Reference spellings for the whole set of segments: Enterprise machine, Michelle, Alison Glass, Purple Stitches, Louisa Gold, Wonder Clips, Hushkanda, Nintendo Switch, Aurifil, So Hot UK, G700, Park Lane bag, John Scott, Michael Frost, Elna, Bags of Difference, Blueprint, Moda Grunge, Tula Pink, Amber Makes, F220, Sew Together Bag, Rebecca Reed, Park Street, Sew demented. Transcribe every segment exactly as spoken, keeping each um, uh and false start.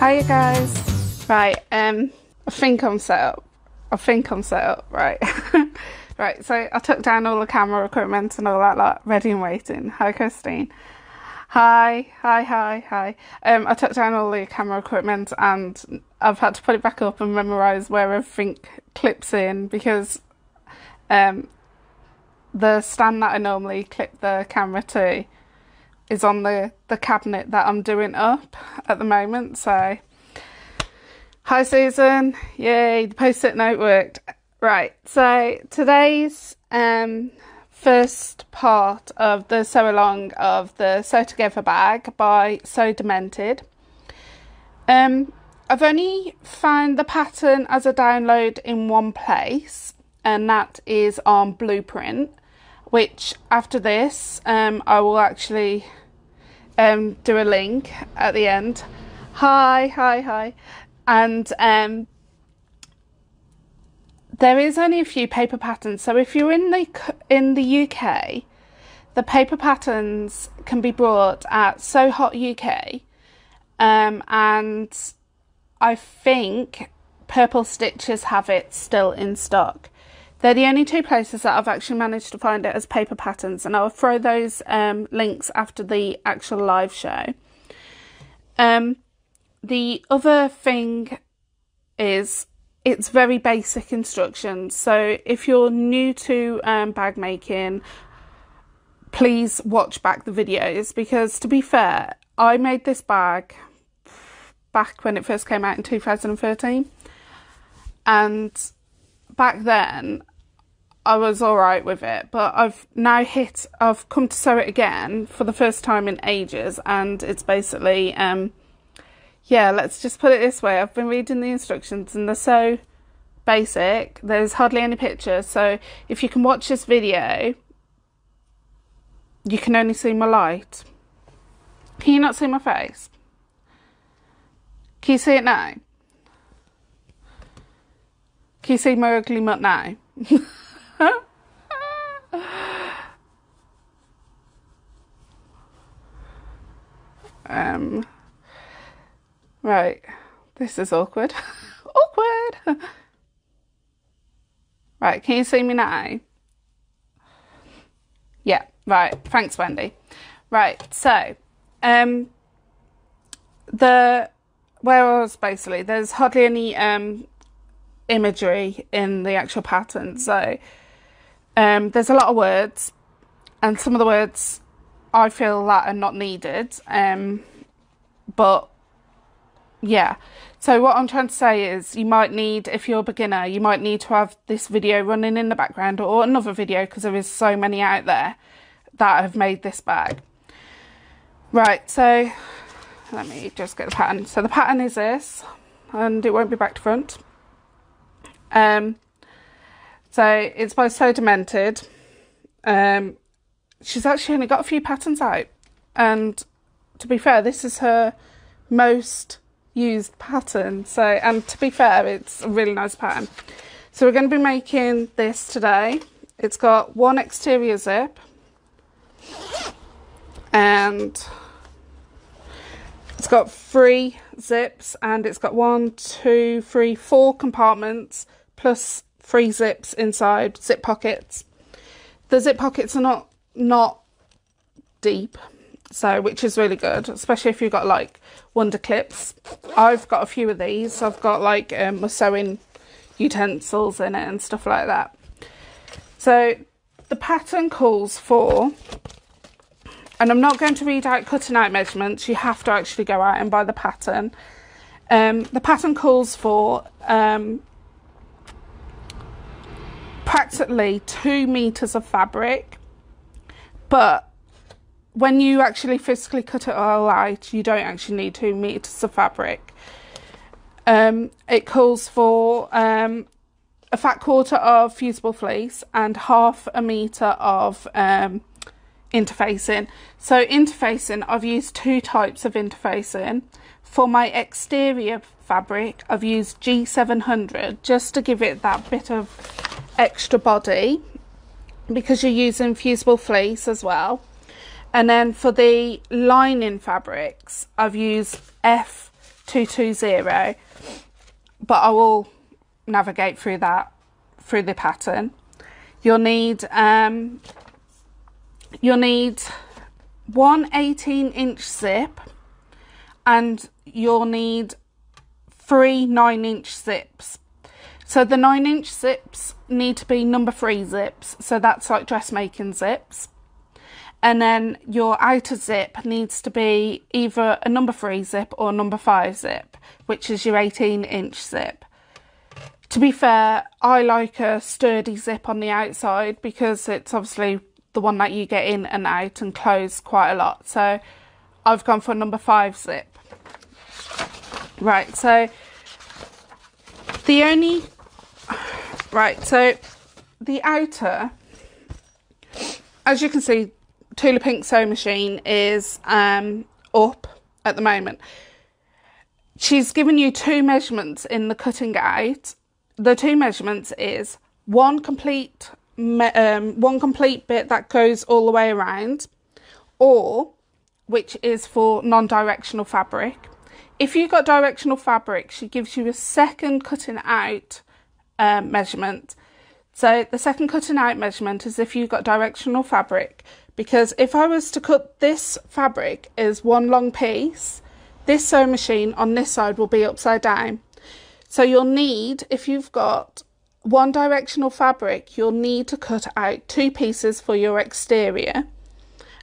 Hiya guys. Right, um, I think I'm set up. I think I'm set up, right. Right, so I took down all the camera equipment and all that lot, ready and waiting. Hi Christine. Hi, hi, hi, hi. Um, I took down all the camera equipment and I've had to put it back up and memorise where everything clips in because um, the stand that I normally clip the camera to is on the, the cabinet that I'm doing up at the moment. So, hi Susan, yay, the post-it note worked. Right, so today's um, first part of the sew along of the Sew Together Bag by So Demented. Um, I've only found the pattern as a download in one place, and that is on Blueprint, which after this um, I will actually um, do a link at the end. Hi, hi, hi. And um, there is only a few paper patterns, so if you're in the in the U K, the paper patterns can be bought at So Hot U K, um, and I think Purple Stitches have it still in stock. They're the only two places that I've actually managed to find it as paper patterns, and I'll throw those um, links after the actual live show. Um, the other thing is, it's very basic instructions, so if you're new to um, bag making, please watch back the videos, because to be fair, I made this bag back when it first came out in two thousand thirteen, and back then I was alright with it, but I've now hit, I've come to sew it again for the first time in ages, and it's basically... Um, yeah, let's just put it this way. I've been reading the instructions and they're so basic. There's hardly any pictures. So if you can watch this video, you can only see my light. Can you not see my face? Can you see it now? Can you see my ugly mutt now? um... Right, this is awkward. Awkward! Right, can you see me now? Yeah, right, thanks Wendy. Right, so, um, the, where I was basically, there's hardly any um, imagery in the actual pattern, so um, there's a lot of words, and some of the words I feel that are not needed, um, but yeah, so what I'm trying to say is you might need, if you're a beginner, you might need to have this video running in the background or another video, because there is so many out there that have made this bag. Right, so let me just get the pattern. So the pattern is this, and it won't be back to front. Um, so it's by So Demented. Um, she's actually only got a few patterns out, and to be fair, this is her most used pattern, so, and to be fair, it's a really nice pattern. So we're going to be making this today. It's got one exterior zip, and it's got three zips, and it's got one, two, three, four compartments plus three zips inside, zip pockets. The zip pockets are not not deep, so, which is really good, especially if you've got like Wonder Clips. I've got a few of these. I've got like um, my sewing utensils in it and stuff like that. So the pattern calls for, and I'm not going to read out cutting out measurements, you have to actually go out and buy the pattern. Um, the pattern calls for um, practically two meters of fabric, but when you actually physically cut it all out, you don't actually need two meters of fabric. Um, it calls for um, a fat quarter of fusible fleece and half a meter of um, interfacing. So interfacing, I've used two types of interfacing. For my exterior fabric, I've used G seven hundred just to give it that bit of extra body, because you're using fusible fleece as well. And then for the lining fabrics, I've used F two two zero, but I will navigate through that, through the pattern. You'll need um you'll need one eighteen inch zip, and you'll need three nine inch zips. So the nine inch zips need to be number three zips, so that's like dressmaking zips. And then your outer zip needs to be either a number three zip or a number five zip, which is your eighteen inch zip. To be fair, I like a sturdy zip on the outside because it's obviously the one that you get in and out and close quite a lot. So I've gone for a number five zip. Right, so the only, right, so the outer, as you can see, Tula Pink Sew Machine is um, up at the moment. She's given you two measurements in the cutting out. The two measurements is one complete, um, one complete bit that goes all the way around, or which is for non-directional fabric. If you've got directional fabric, she gives you a second cutting out um, measurement. So the second cutting out measurement is if you've got directional fabric, because if I was to cut this fabric as one long piece, this sewing machine on this side will be upside down. So you'll need, if you've got one directional fabric, you'll need to cut out two pieces for your exterior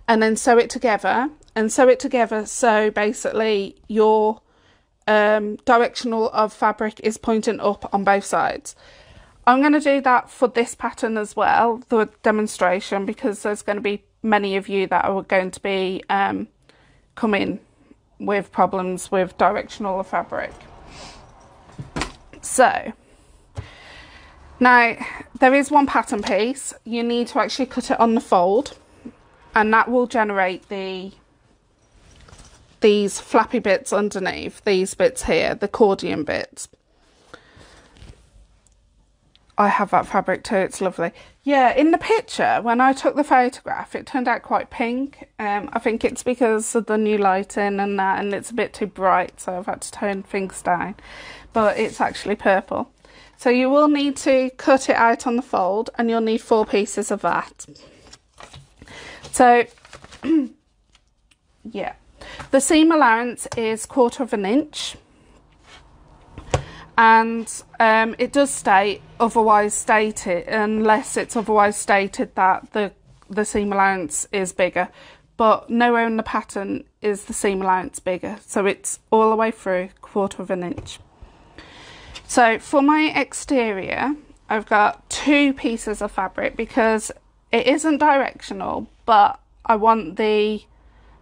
and then sew it together and sew it together. So basically your um, directional of fabric is pointing up on both sides. I'm going to do that for this pattern as well, the demonstration, because there's going to be many of you that are going to be um, coming with problems with directional of fabric. So now there is one pattern piece. You need to actually cut it on the fold, and that will generate the these flappy bits underneath, these bits here, the accordion bits. I have that fabric too, it's lovely. Yeah, in the picture, when I took the photograph, it turned out quite pink. Um, I think it's because of the new lighting and that, and it's a bit too bright, so I've had to turn things down. But it's actually purple. So you will need to cut it out on the fold, and you'll need four pieces of that. So, yeah. The seam allowance is quarter of an inch. And um, it does state otherwise stated, unless it's otherwise stated that the the seam allowance is bigger, but nowhere in the pattern is the seam allowance bigger, so it's all the way through quarter of an inch. So for my exterior, I've got two pieces of fabric because it isn't directional, but I want the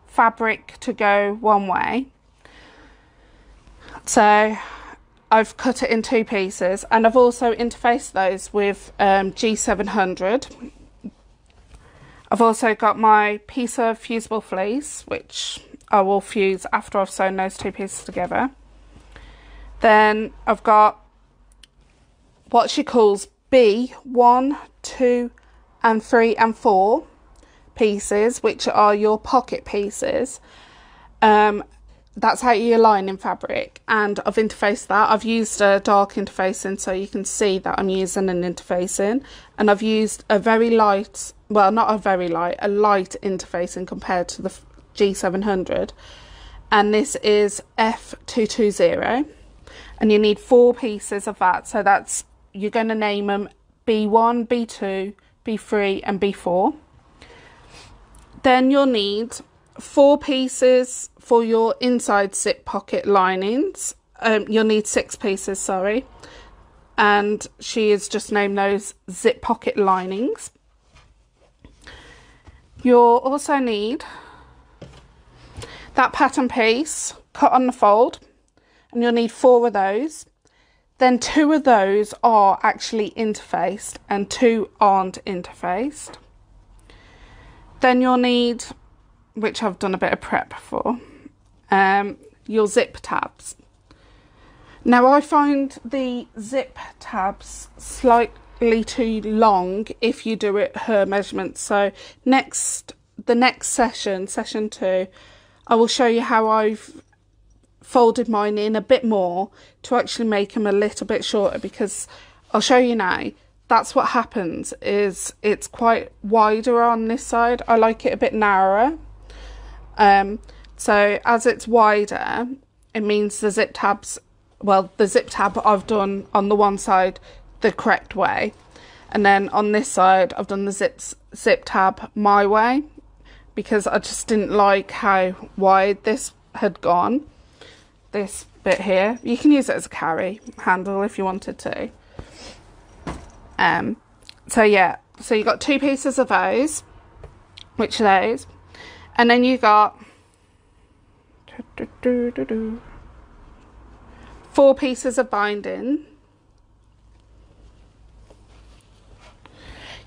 fabric to go one way. So I've cut it in two pieces, and I've also interfaced those with um, G seven hundred. I've also got my piece of fusible fleece, which I will fuse after I've sewn those two pieces together. Then I've got what she calls B one, two and three and four pieces, which are your pocket pieces. Um, That's how you align in fabric, and I've interfaced that. I've used a dark interfacing, so you can see that I'm using an interfacing, and I've used a very light, well, not a very light, a light interfacing compared to the G seven hundred, and this is F two twenty, and you need four pieces of that. So that's, you're going to name them B one, B two, B three and B four. Then you'll need four pieces for your inside zip pocket linings. Um, you'll need six pieces, sorry, and she has just named those zip pocket linings. You'll also need that pattern piece cut on the fold, and you'll need four of those. Then two of those are actually interfaced and two aren't interfaced. Then you'll need, which I've done a bit of prep for, um, your zip tabs. Now I find the zip tabs slightly too long if you do it her measurements. So next, the next session, session two, I will show you how I've folded mine in a bit more to actually make them a little bit shorter, because I'll show you now, that's what happens, is it's quite wider on this side. I like it a bit narrower. Um, so as it's wider, it means the zip tabs, well, the zip tab I've done on the one side the correct way, and then on this side I've done the zips, zip tab my way, because I just didn't like how wide this had gone, this bit here. You can use it as a carry handle if you wanted to. Um, so yeah, so you got two pieces of those, which are those, and then you got four pieces of binding.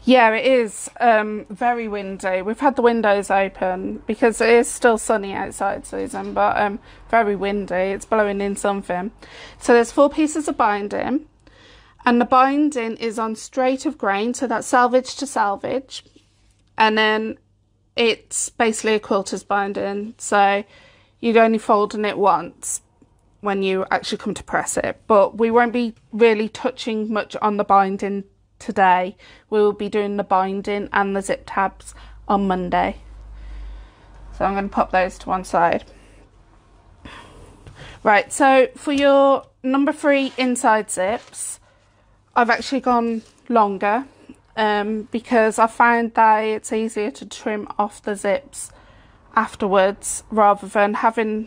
Yeah, it is um, very windy. We've had the windows open because it is still sunny outside, Susan, but um, very windy. It's blowing in something. So there's four pieces of binding, and the binding is on straight of grain, so that's selvage to selvage. And then it's basically a quilter's binding, so you'd only fold in it once when you actually come to press it. But we won't be really touching much on the binding today. We will be doing the binding and the zip tabs on Monday, so I'm going to pop those to one side. Right, so for your number three inside zips, I've actually gone longer um, because I found that it's easier to trim off the zips afterwards rather than having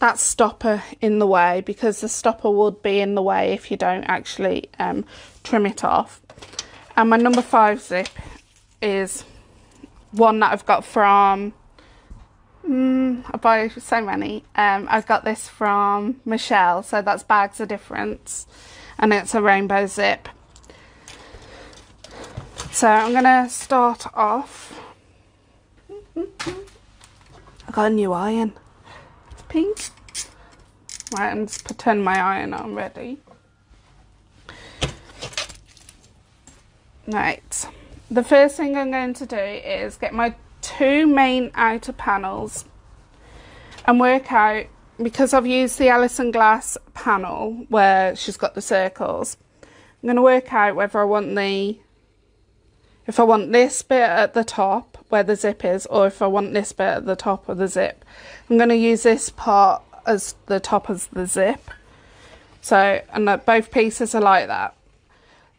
that stopper in the way, because the stopper would be in the way if you don't actually um, trim it off. And my number five zip is one that I've got from, mm, I buy so many, um, I've got this from Michelle, so that's Bags of Difference, and it's a rainbow zip. So I'm gonna start off, I got a new iron, pink. Right, I'm just putting my iron on ready. Right, the first thing I'm going to do is get my two main outer panels and work out, because I've used the Alison Glass panel where she's got the circles, I'm going to work out whether I want the, if I want this bit at the top where the zip is, or if I want this bit at the top of the zip. I'm going to use this part as the top as the zip. So, and that both pieces are like that.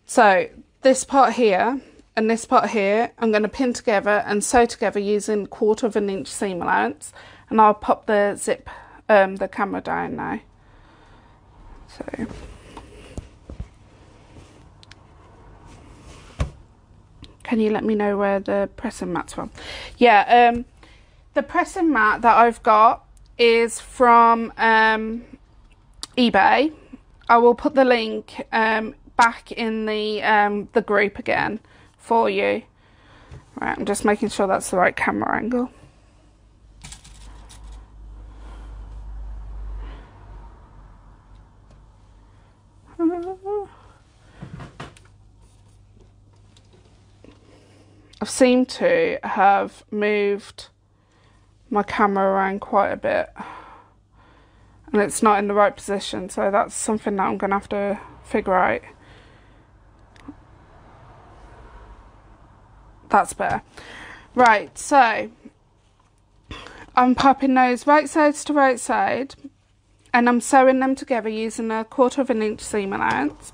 So this part here and this part here, I'm going to pin together and sew together using quarter of an inch seam allowance. And I'll pop the zip, um, the camera down now. So. Can you let me know where the pressing mat's from? Yeah, um, the pressing mat that I've got is from um, eBay. I will put the link um, back in the um, the group again for you. Right, I'm just making sure that's the right camera angle. I seem to have moved my camera around quite a bit, and it's not in the right position, so that's something that I'm going to have to figure out. That's better. Right, so I'm popping those right sides to right side, and I'm sewing them together using a quarter of an inch seam allowance.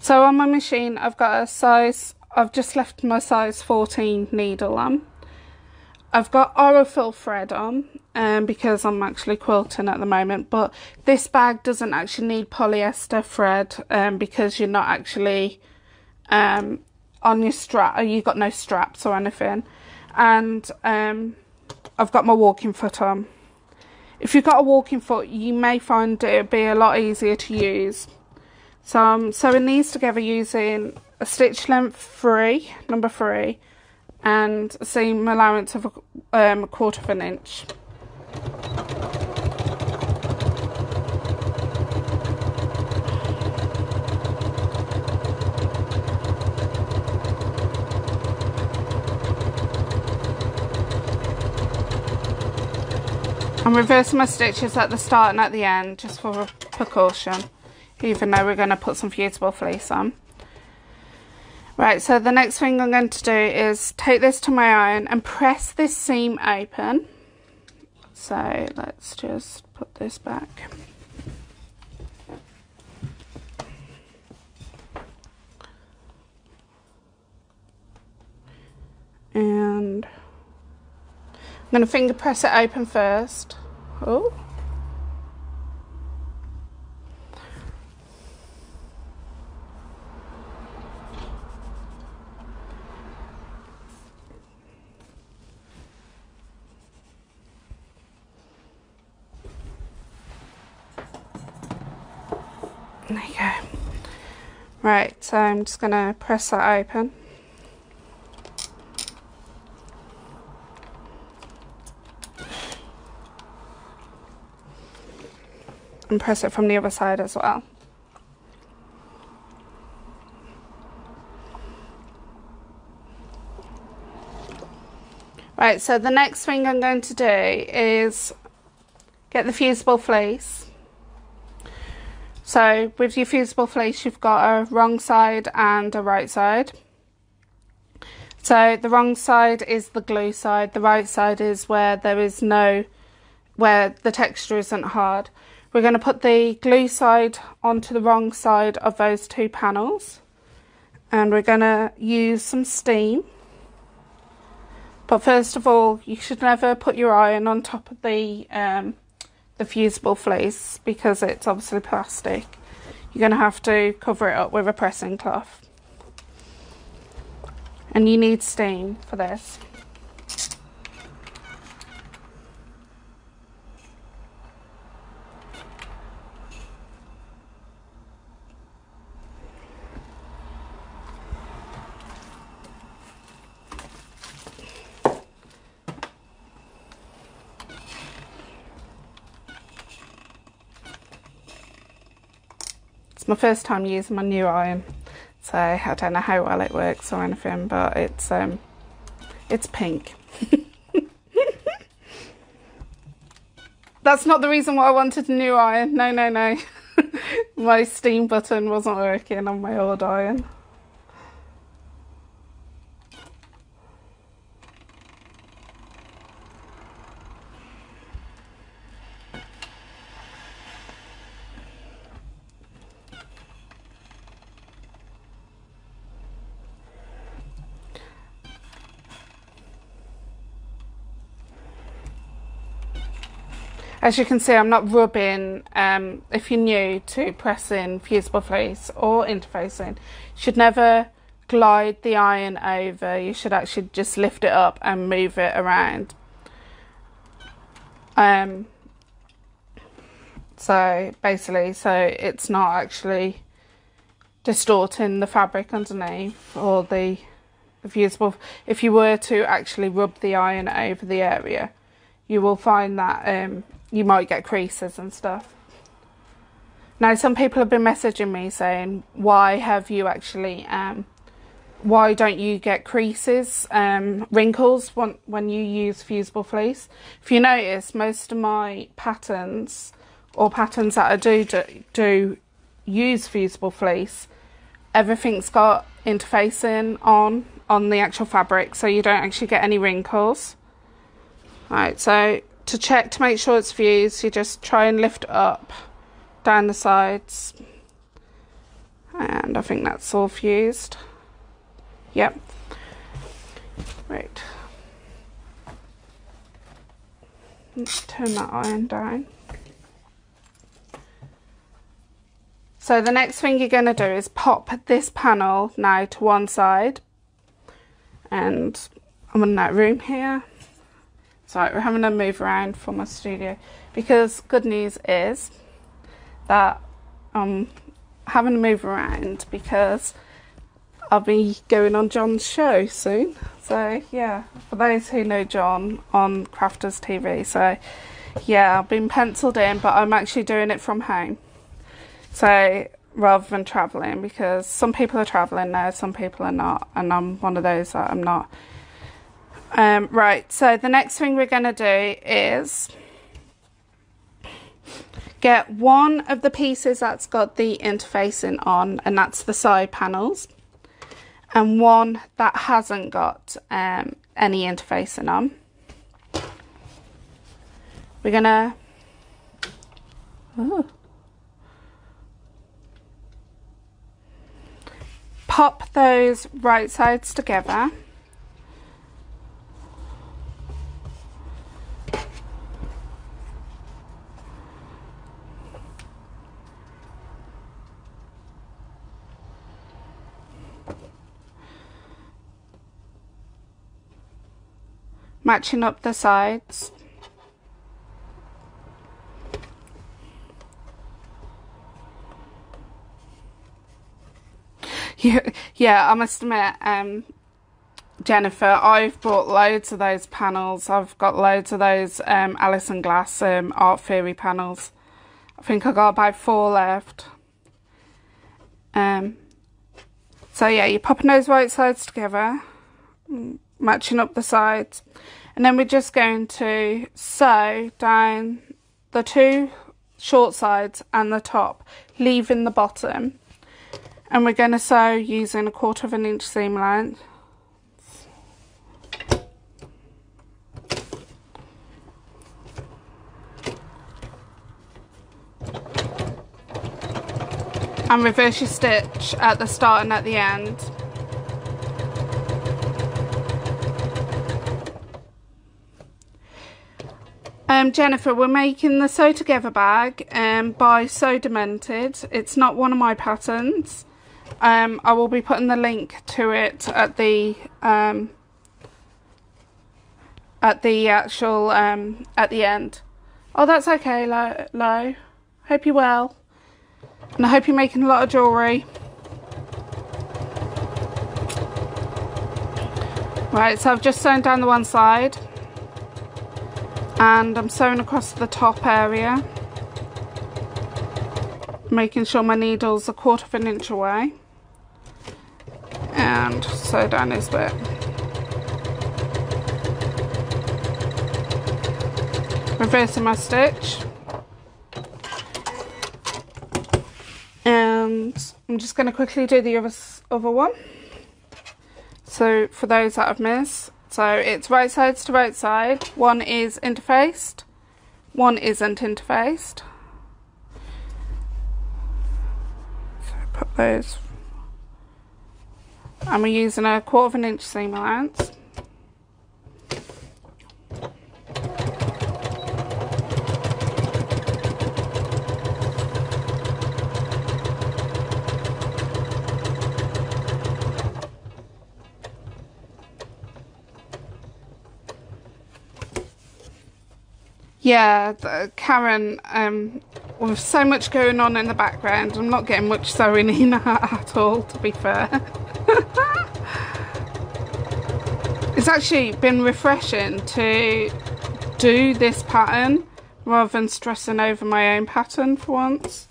So on my machine, I've got a size, I've just left my size fourteen needle on. I've got Aurifil thread on um, because I'm actually quilting at the moment, but this bag doesn't actually need polyester thread um, because you're not actually um, on your strap, or you've got no straps or anything. And um, I've got my walking foot on. If you've got a walking foot, you may find it'd be a lot easier to use. So I'm sewing these together using a stitch length three, number three, and a seam allowance of a, um, a quarter of an inch. I'm reversing my stitches at the start and at the end just for precaution, even though we're going to put some fusible fleece on. Right, so the next thing I'm going to do is take this to my iron and press this seam open. So let's just put this back. And I'm going to finger press it open first. Oh. There you go. Right, so I'm just going to press that open. And press it from the other side as well. Right, so the next thing I'm going to do is get the fusible fleece. So with your fusible fleece, you've got a wrong side and a right side. So the wrong side is the glue side, the right side is where there is no, where the texture isn't hard. We're going to put the glue side onto the wrong side of those two panels, and we're going to use some steam. But first of all, you should never put your iron on top of the um, the fusible fleece because it's obviously plastic. You're going to have to cover it up with a pressing cloth, and you need steam for this. My first time using my new iron, so I don't know how well it works or anything, but it's um it's pink. That's not the reason why I wanted a new iron. No, no, no. My steam button wasn't working on my old iron. As you can see, I'm not rubbing. Um, if you're new to pressing fusible fleece or interfacing, you should never glide the iron over. You should actually just lift it up and move it around. Um, so basically, so it's not actually distorting the fabric underneath or the, the fusible. If you were to actually rub the iron over the area, you will find that um, you might get creases and stuff. Now, some people have been messaging me saying, why have you actually, um, why don't you get creases, um, wrinkles when, when you use fusible fleece? If you notice, most of my patterns or patterns that I do do, do use fusible fleece, everything's got interfacing on, on the actual fabric, so you don't actually get any wrinkles. Right, so to check to make sure it's fused, you just try and lift up down the sides, and I think that's all fused. Yep. Right. Let's turn that iron down. So the next thing you're going to do is pop this panel now to one side, and I'm in that room here. Right, we're having to move around for my studio because good news is that I'm having to move around because I'll be going on John's show soon. So yeah, for those who know John on Crafters T V, so yeah, I've been penciled in, but I'm actually doing it from home. So rather than travelling, because some people are travelling now, some people are not, and I'm one of those that I'm not. Um, right, so the next thing we're going to do is get one of the pieces that's got the interfacing on, and that's the side panels, and one that hasn't got um, any interfacing on. We're gonna ooh, pop those right sides together. Matching up the sides. Yeah, yeah, I must admit, um, Jennifer, I've bought loads of those panels. I've got loads of those um, Alison Glass um, Art Theory panels. I think I got about four left. Um, so yeah, you're popping those right sides together, matching up the sides, and then we're just going to sew down the two short sides and the top, leaving the bottom, and we're going to sew using a quarter of an inch seam allowance. And reverse your stitch at the start and at the end. Um, Jennifer, we're making the Sew Together Bag um, by So Demented. It's not one of my patterns. Um, I will be putting the link to it at the um, at the actual um, at the end. Oh, that's okay, Lo. Lo. Hope you're well, and I hope you're making a lot of jewellery. Right, so I've just sewn down the one side. And I'm sewing across the top area, making sure my needle's a quarter of an inch away, and sew down this bit. Reversing my stitch, and I'm just going to quickly do the other, other one. So for those that I've missed. So it's right sides to right side, one is interfaced, one isn't interfaced. So put those, and we're using a quarter of an inch seam allowance. Yeah, the, Karen, um, with so much going on in the background, I'm not getting much sewing in at all, to be fair. It's actually been refreshing to do this pattern rather than stressing over my own pattern for once.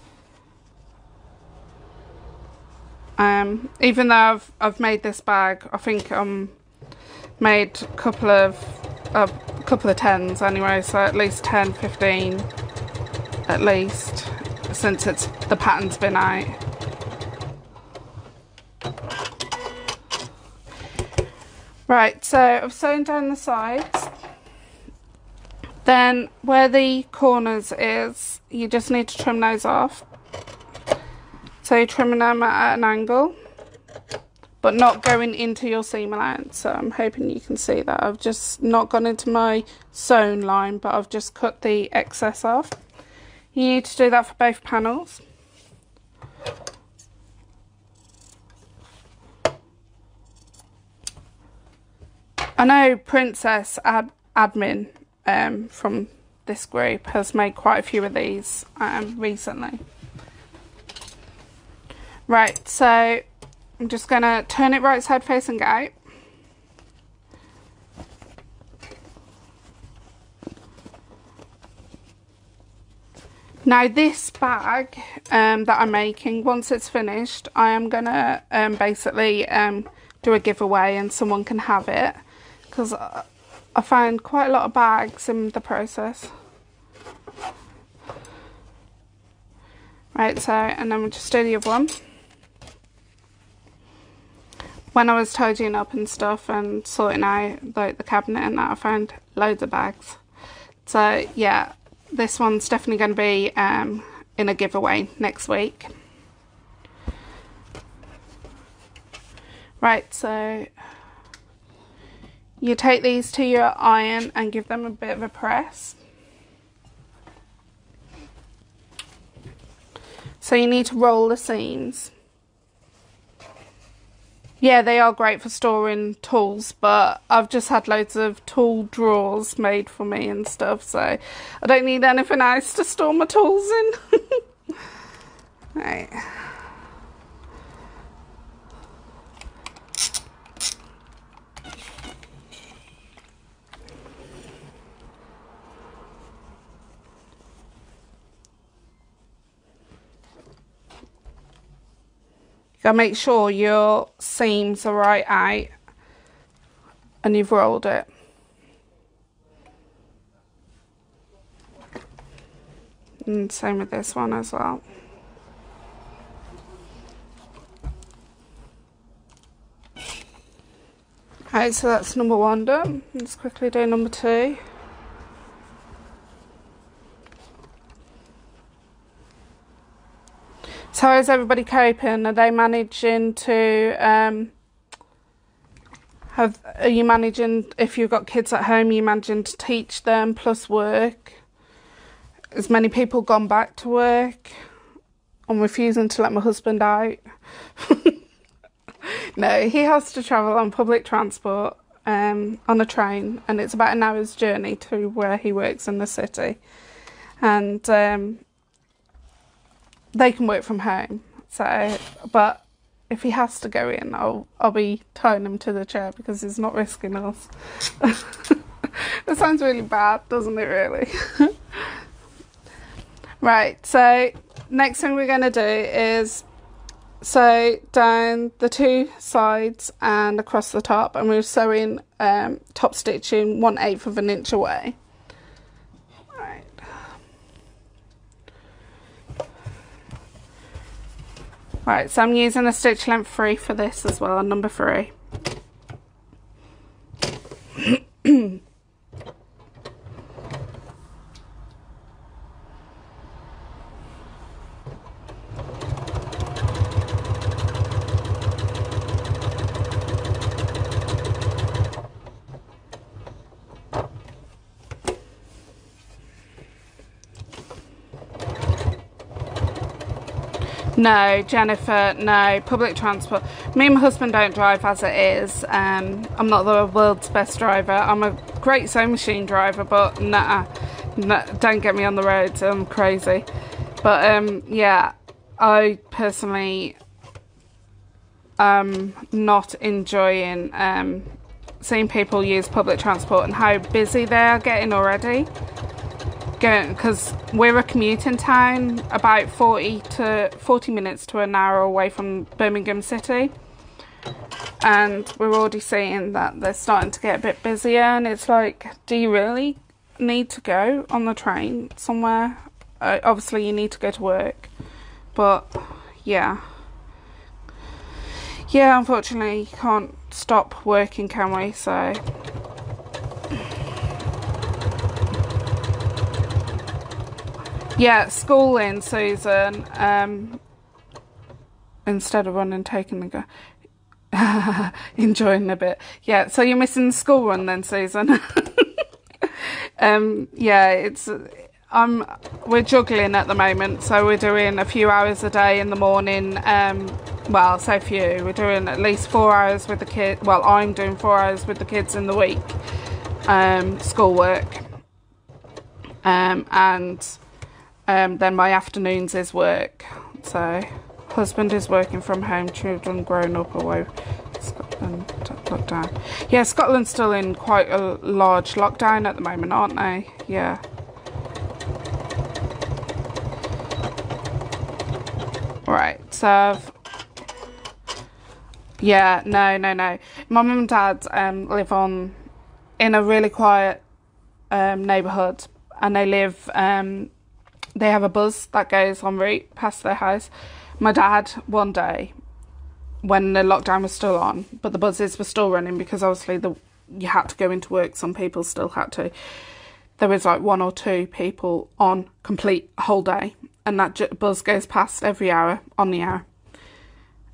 Um, even though I've, I've made this bag, I think I um, made a couple of... Uh, couple of tens anyway, so at least ten, fifteen at least, since it's the pattern's been out. Right, so I've sewn down the sides. Then where the corners is, you just need to trim those off. So you're trimming them at an angle, but not going into your seam allowance. So I'm hoping you can see that. I've just not gone into my sewn line, but I've just cut the excess off. You need to do that for both panels. I know Princess Ad Admin um, from this group has made quite a few of these um, recently. Right, so I'm just going to turn it right side facing out. Now this bag um, that I'm making, once it's finished, I am going to um, basically um, do a giveaway and someone can have it, because I found quite a lot of bags in the process. Right, so, and then we'll just do the other one. When I was tidying up and stuff and sorting out like the cabinet and that, I found loads of bags. So yeah, this one's definitely going to be um, in a giveaway next week. Right, so you take these to your iron and give them a bit of a press. So you need to roll the seams. Yeah, they are great for storing tools, but I've just had loads of tool drawers made for me and stuff, so I don't need anything else to store my tools in. Right. Gotta make sure your seams are right out and you've rolled it. And same with this one as well. Okay, so that's number one done. Let's quickly do number two. So how's everybody coping? Are they managing to, um, have, are you managing, if you've got kids at home, are you managing to teach them plus work? Has many people gone back to work? I'm refusing to let my husband out. No, he has to travel on public transport, um, on a train, and it's about an hour's journey to where he works in the city. And, um... they can work from home, so, but if he has to go in, I'll, I'll be tying him to the chair because he's not risking us. That sounds really bad, doesn't it, really? Right, so next thing we're going to do is sew down the two sides and across the top, and we're sewing um, top stitching one eighth of an inch away. Right, so I'm using a stitch length three for this as well, number three. No, Jennifer, no, public transport. Me and my husband don't drive as it is. Um, I'm not the world's best driver. I'm a great sewing machine driver, but nah, nah, don't get me on the roads. I'm crazy. But um, yeah, I personally am not enjoying um, seeing people use public transport and how busy they are getting already. Because we're a commuting town, about forty to forty minutes to an hour away from Birmingham City, and we're already seeing that they're starting to get a bit busier, and it's like, do you really need to go on the train somewhere? Uh, obviously you need to go to work, but yeah yeah unfortunately you can't stop working, can we? So yeah, schooling, Susan, um, instead of running, taking the go, enjoying a bit. Yeah, so you're missing the school run then, Susan. um, yeah, it's, I'm, we're juggling at the moment, so we're doing a few hours a day in the morning, um, well, so few, we're doing at least four hours with the kids, well, I'm doing four hours with the kids in the week, um, schoolwork, um, and... Um, then my afternoons is work, so husband is working from home, children grown up away, Scotland lockdown. Yeah, Scotland's still in quite a large lockdown at the moment, aren't they? Yeah. Right, so I've, yeah, no, no, no. My mum and dad um, live on in a really quiet um, neighbourhood, and they live... Um, they have a bus that goes on route past their house. My dad, one day, when the lockdown was still on, but the buses were still running because obviously the you had to go into work, some people still had to, there was like one or two people on complete whole day, and that j bus goes past every hour on the hour.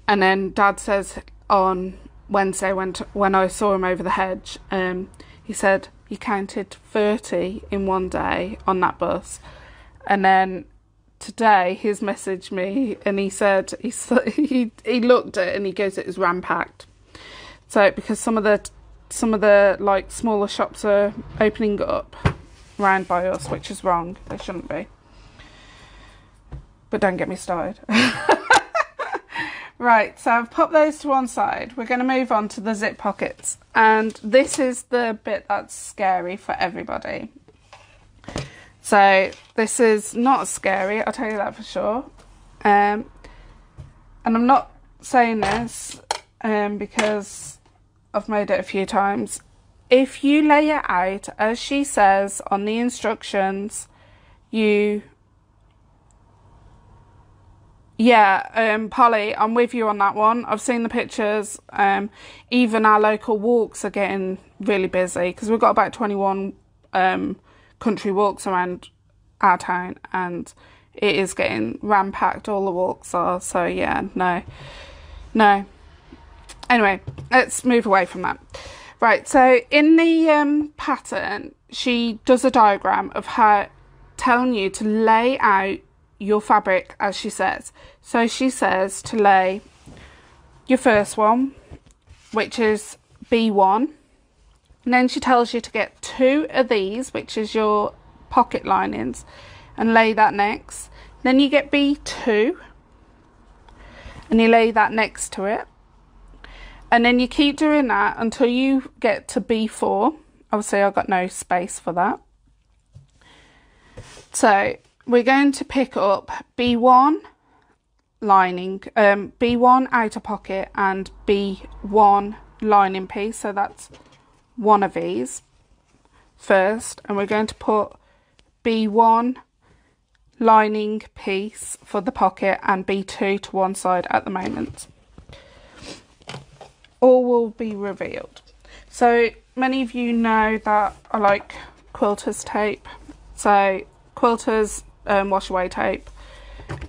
And then Dad says on Wednesday when, t when I saw him over the hedge, um, he said he counted thirty in one day on that bus. And then today he's messaged me and he said, he, he, he looked at it and he goes, it was ram-packed. So because some of the some of the like smaller shops are opening up round by us, which is wrong, they shouldn't be, but don't get me started. Right, so I've popped those to one side. We're going to move on to the zip pockets, and this is the bit that's scary for everybody. So this is not scary, I'll tell you that for sure. Um, and I'm not saying this um, because I've made it a few times. If you lay it out as she says on the instructions, you yeah um Polly, I'm with you on that one. I've seen the pictures. Um even our local walks are getting really busy because we've got about twenty-one um country walks around our town, and it is getting ram packed, all the walks are. So yeah, no no anyway, let's move away from that. Right, so in the um, pattern, she does a diagram of her telling you to lay out your fabric as she says. So she says to lay your first one, which is B one. And then she tells you to get two of these, which is your pocket linings, and lay that next. Then you get B two, and you lay that next to it. And then you keep doing that until you get to B four. Obviously, I've got no space for that. So we're going to pick up B one lining, um, B one outer pocket and B one lining piece. So that's one of these first. And we're going to put B one lining piece for the pocket and B two to one side at the moment. All will be revealed. So many of you know that I like quilters tape. So quilters um, wash away tape.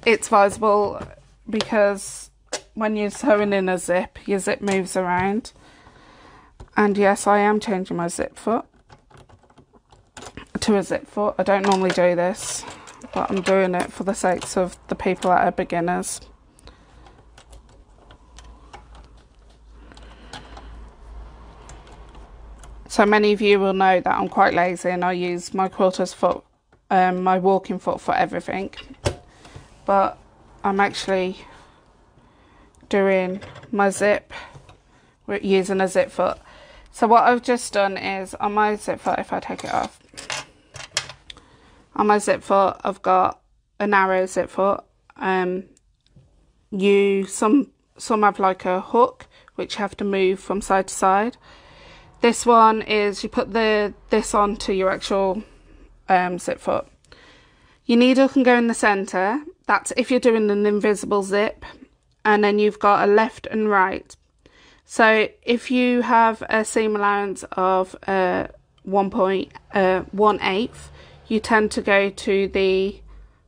It's visible because when you're sewing in a zip, your zip moves around. And yes, I am changing my zip foot to a zip foot. I don't normally do this, but I'm doing it for the sakes of the people that are beginners. So many of you will know that I'm quite lazy and I use my quilter's foot, um, my walking foot for everything. But I'm actually doing my zip, using a zip foot. So what I've just done is on my zip foot, if I take it off, on my zip foot, I've got a narrow zip foot. Um, you, some, some have like a hook, which you have to move from side to side. This one is, you put the this onto your actual um, zip foot. Your needle can go in the centre. That's if you're doing an invisible zip. And then you've got a left and right. So if you have a seam allowance of uh, one point one eighth, you tend to go to the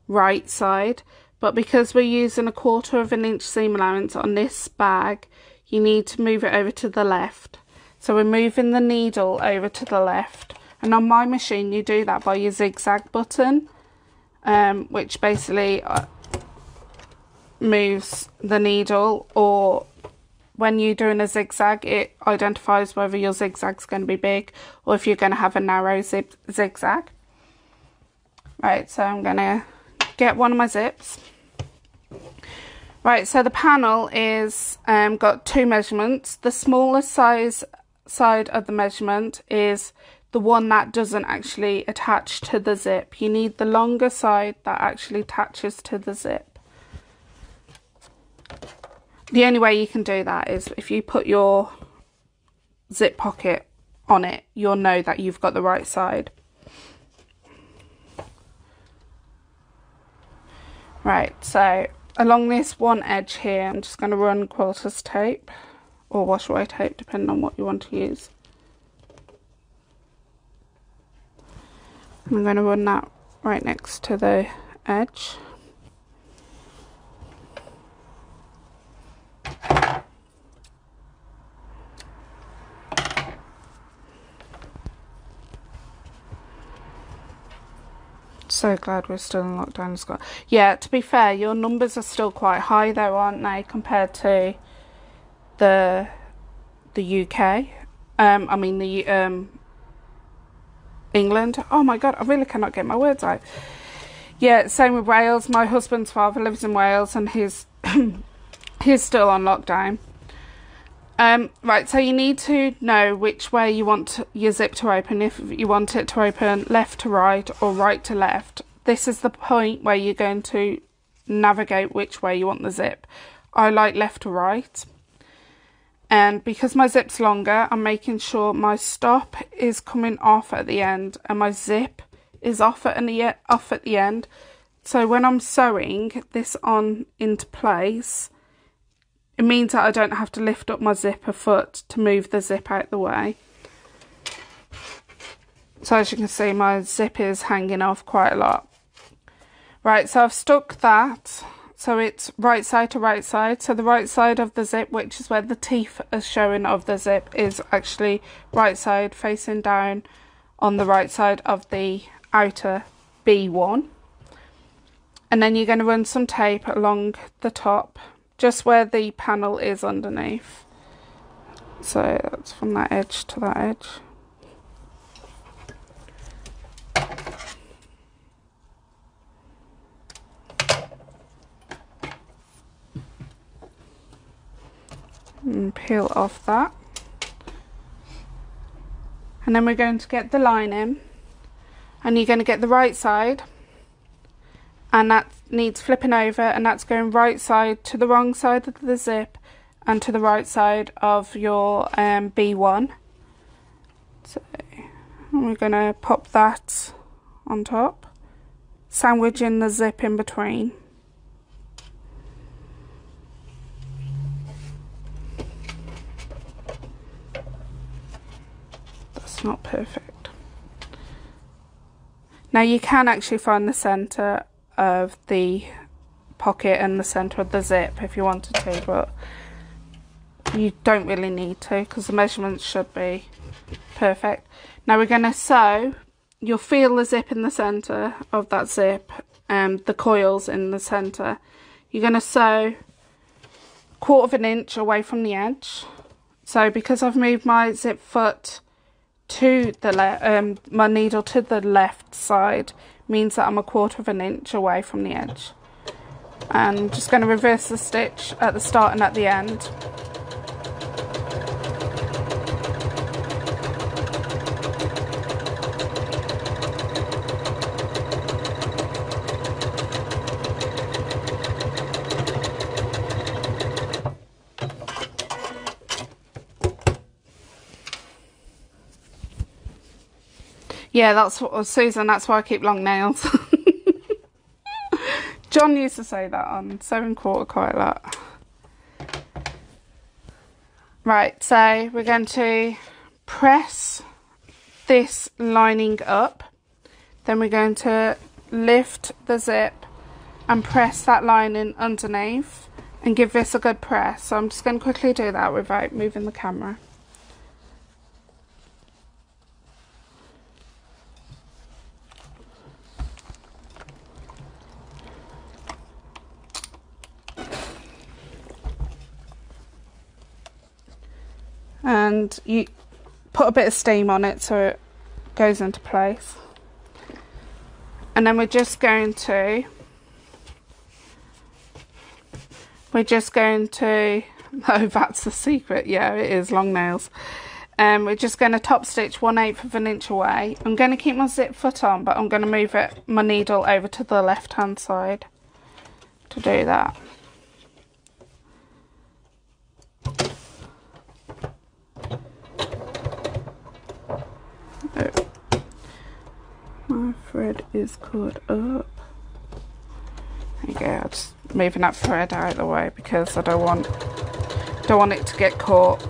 right side. But because we're using a quarter of an inch seam allowance on this bag, you need to move it over to the left. So we're moving the needle over to the left. And on my machine, you do that by your zigzag button, um, which basically moves the needle, or when you're doing a zigzag, it identifies whether your zigzag's going to be big or if you're going to have a narrow zip zigzag. Right, so I'm going to get one of my zips. Right, so the panel is um, got two measurements. The smallest size... side of the measurement is the one that doesn't actually attach to the zip. You need the longer side that actually attaches to the zip. The only way you can do that is if you put your zip pocket on it, you'll know that you've got the right side. Right, so along this one edge here, I'm just going to run quilter's tape or wash away tape, depending on what you want to use. I'm going to run that right next to the edge. So glad we're still in lockdown, Scott. Yeah, to be fair, your numbers are still quite high though, aren't they, compared to the the U K? Um, I mean the um, England. Oh my God, I really cannot get my words out. Yeah, same with Wales. My husband's father lives in Wales, and he's he's still on lockdown. Um, right, so you need to know which way you want your zip to open. If you want it to open left to right or right to left, this is the point where you're going to navigate which way you want the zip. I like left to right. And because my zip's longer, I'm making sure my stop is coming off at the end and my zip is off at the, off at the end. So when I'm sewing this on into place, it means that I don't have to lift up my zip a foot to move the zip out the way. So as you can see, my zip is hanging off quite a lot. Right, so I've stuck that. So it's right side to right side. So the right side of the zip, which is where the teeth are showing of the zip, is actually right side facing down on the right side of the outer B one. And then you're going to run some tape along the top, just where the panel is underneath. So that's from that edge to that edge. And peel off that. And then we're going to get the line in. And you're going to get the right side. And that needs flipping over, and that's going right side to the wrong side of the zip and to the right side of your um, B one. So we're going to pop that on top, sandwiching the zip in between. That's not perfect. Now you can actually find the centre of the pocket and the centre of the zip if you wanted to, but you don't really need to because the measurements should be perfect. Now we're going to sew. You'll feel the zip in the centre of that zip and the coils in the centre. You're going to sew quarter of an inch away from the edge. So because I've moved my zip foot to the left, um, my needle to the left side, means that I'm a quarter of an inch away from the edge. And I'm just going to reverse the stitch at the start and at the end. Yeah, that's what, Susan, that's why I keep long nails. John used to say that on sewing quarter quite a lot. Right, so we're going to press this lining up. Then we're going to lift the zip and press that lining underneath and give this a good press. So I'm just going to quickly do that without moving the camera. And you put a bit of steam on it so it goes into place. And then we're just going to, we're just going to, oh, that's the secret. Yeah, it is long nails. And um, we're just going to top stitch one eighth of an inch away. I'm going to keep my zip foot on, but I'm going to move it, my needle over to the left hand side to do that. Oh, my thread is caught up. There you go. I'm just moving that thread out of the way because I don't want don't want it to get caught.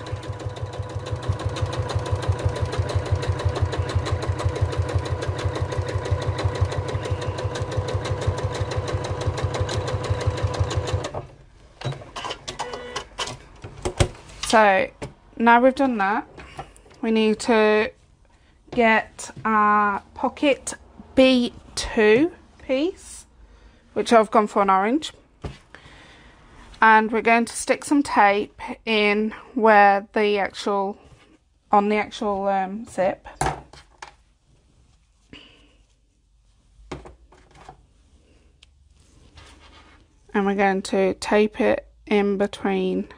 So now we've done that, we need to get our pocket B two piece, which I've gone for an orange, and we're going to stick some tape in where the actual on the actual um, zip. And we're going to tape it in between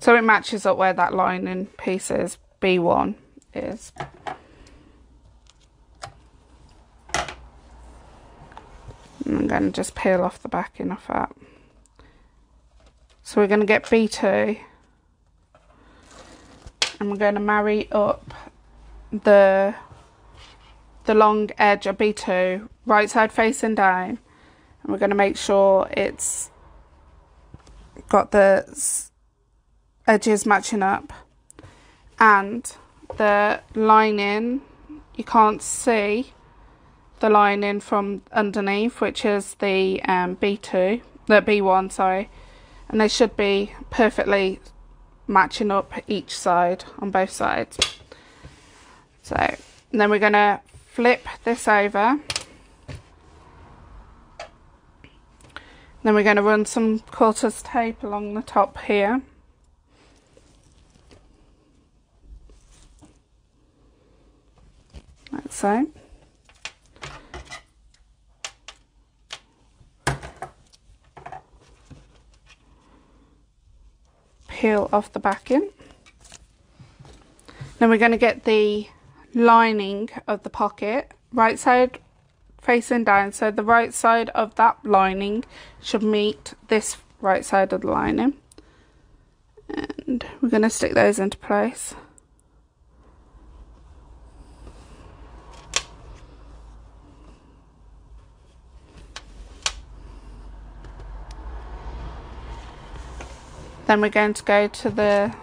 so it matches up where that lining piece is, B one is. And I'm going to just peel off the back enough that. So we're going to get B two. And we're going to marry up the, the long edge of B two, right side facing down. And we're going to make sure it's got the edges matching up, and the lining, you can't see the lining from underneath, which is the um, B two, the B one, sorry, and they should be perfectly matching up each side on both sides. So, and then we're going to flip this over, then we're going to run some quarters tape along the top here. Like so. Peel off the backing. Then we're going to get the lining of the pocket, right side facing down. So the right side of that lining should meet this right side of the lining. And we're going to stick those into place. Then we're going to go to the,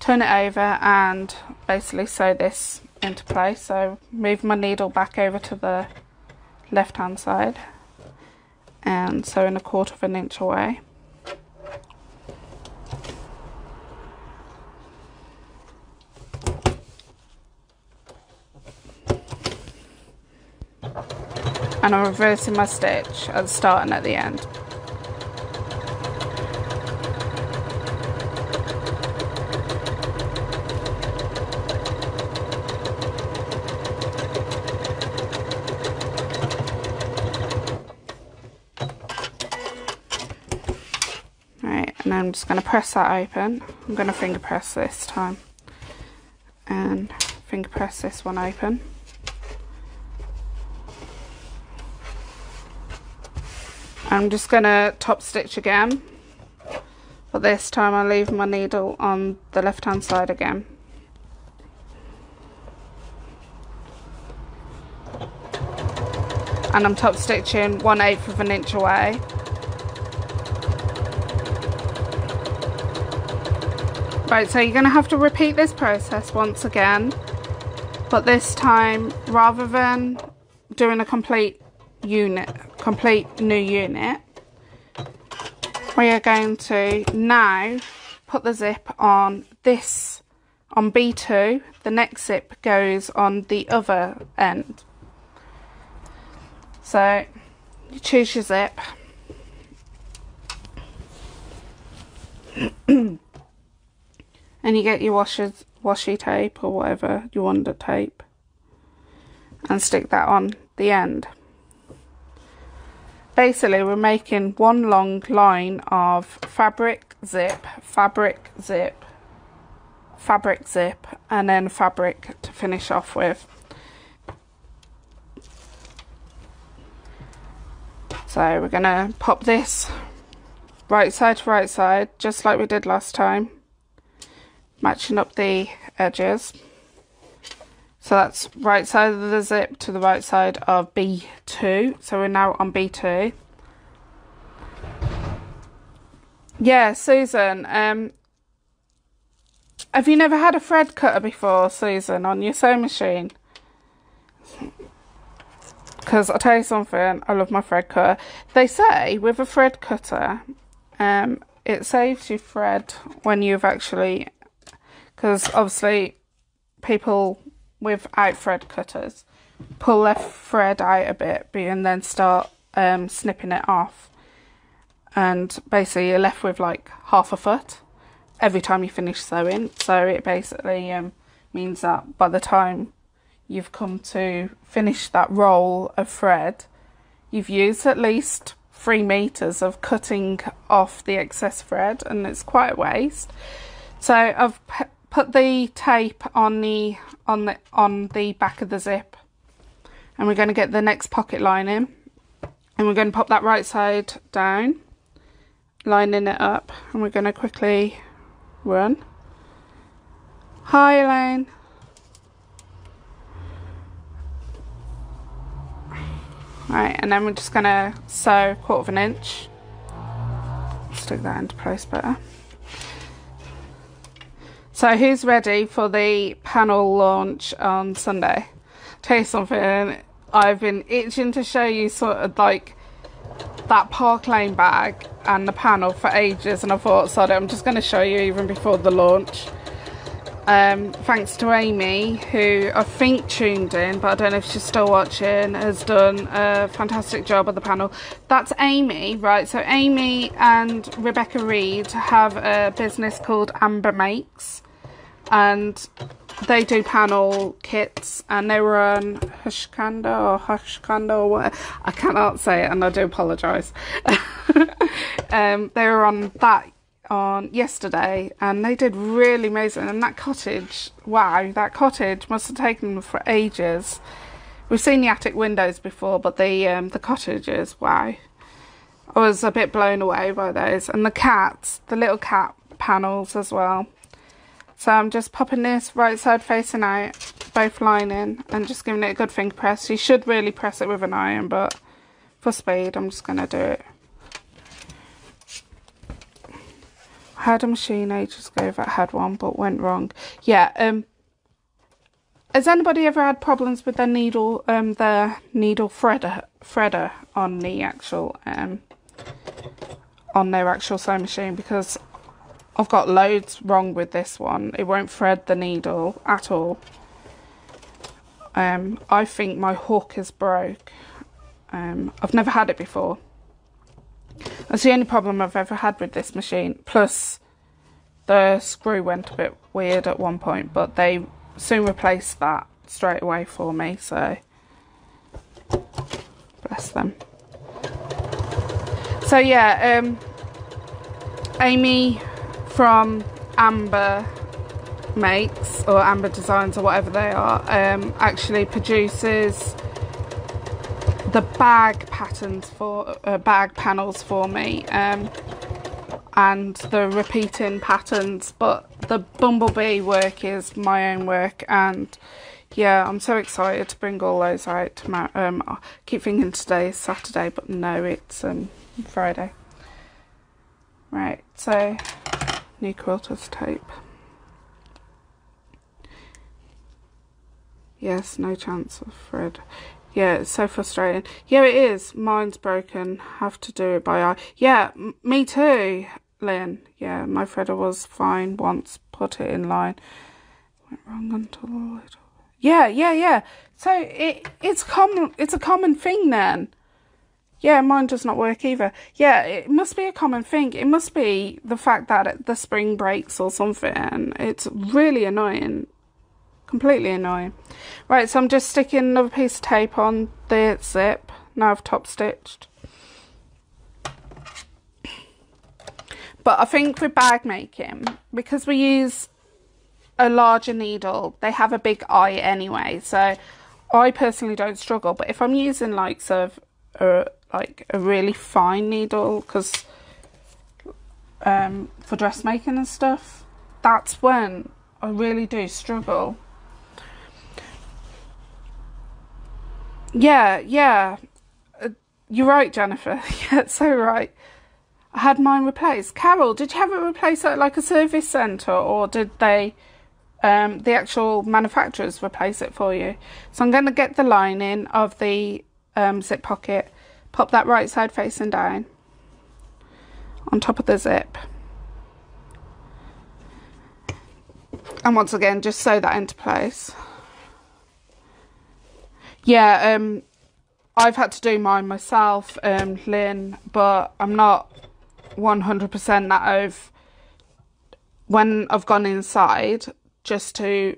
turn it over and basically sew this into place. So move my needle back over to the left hand side and sew in a quarter of an inch away. And I'm reversing my stitch at the start and at the end. I'm just going to press that open. I'm going to finger press this time and finger press this one open. I'm just going to top stitch again, but this time I leave my needle on the left hand side again. And I'm top stitching one eighth of an inch away. Right, so you're going to have to repeat this process once again, but this time, rather than doing a complete unit, complete new unit, we are going to now put the zip on this, on B two, the next zip goes on the other end. So, you choose your zip. And you get your washers, washi tape or whatever you want to tape, and stick that on the end. Basically we're making one long line of fabric zip, fabric zip, fabric zip, and then fabric to finish off with. So we're going to pop this right side to right side, just like we did last time. Matching up the edges. So that's right side of the zip to the right side of B two. So we're now on B two. Yeah, Susan, um, have you never had a thread cutter before, Susan, on your sewing machine? Because I'll tell you something, I love my thread cutter. They say with a thread cutter, um, it saves you thread when you've actually, because obviously people without thread cutters pull their thread out a bit and then start um, snipping it off. And basically you're left with like half a foot every time you finish sewing. So it basically um, means that by the time you've come to finish that roll of thread, you've used at least three meters of cutting off the excess thread, and it's quite a waste. So I've put the tape on the on the on the back of the zip, and we're going to get the next pocket lining, and we're going to pop that right side down, lining it up, and we're going to quickly run. Hi Elaine. Right, and then we're just going to sew a quarter of an inch. Stick that into place better. So who's ready for the panel launch on Sunday? I'll tell you something, I've been itching to show you sort of like that Park Lane bag and the panel for ages, and I thought, sorry, I'm just going to show you even before the launch. Um, thanks to Amy, who I think tuned in, but I don't know if she's still watching, has done a fantastic job at the panel. That's Amy, right? So Amy and Rebecca Reed have a business called Amber Makes, and they do panel kits, and they were on Hushkanda or Hushkanda or whatever. I cannot say it, and I do apologise. um, they were on that on yesterday, and they did really amazing, and that cottage, wow, that cottage must have taken them for ages. We've seen the attic windows before, but the um the cottages, wow, I was a bit blown away by those, and the cats, the little cat panels as well. So I'm just popping this right side facing out, both lining, and just giving it a good finger press. You should really press it with an iron, but for speed I'm just gonna do it. Had a machine ages ago that had one but went wrong. Yeah, um has anybody ever had problems with their needle um their needle threader threader on the actual um on their actual sewing machine? Because I've got loads wrong with this one. It won't thread the needle at all. Um I think my hook is broke. Um I've never had it before. That's the only problem I've ever had with this machine. Plus, the screw went a bit weird at one point, but they soon replaced that straight away for me, so bless them. So yeah, um, Amy from Amber Makes, or Amber Designs, or whatever they are, um, actually produces the bag patterns for uh, bag panels for me, um, and the repeating patterns, but the bumblebee work is my own work, and yeah, I'm so excited to bring all those out tomorrow. um, I keep thinking today is Saturday, but no, it's um, Friday. Right, so new quilter's tape. Yes, no chance of thread. Yeah, it's so frustrating. Yeah, it is. Mine's broken. Have to do it by eye. Yeah, m me too, Lynn. Yeah, my threader was fine once. Put it in line. Went wrong until a little. Yeah, yeah, yeah. So it it's common. It's a common thing then. Yeah, mine does not work either. Yeah, it must be a common thing. It must be the fact that the spring breaks or something. It's really annoying. Completely annoying. Right, so I'm just sticking another piece of tape on the zip. Now I've top stitched. But I think with bag making, because we use a larger needle, they have a big eye anyway. So I personally don't struggle. But if I'm using like sort of a, like a really fine needle, because um, for dressmaking and stuff, that's when I really do struggle. Yeah, yeah. Uh, you're right, Jennifer. Yeah, so right. I had mine replaced. Carol, did you have it replaced at like a service centre, or did they, um, the actual manufacturers replace it for you? So I'm going to get the lining of the um, zip pocket, pop that right side facing down on top of the zip. And once again, just sew that into place. Yeah, um, I've had to do mine myself, um, Lynn, but I'm not one hundred percent that I've, when I've gone inside, just to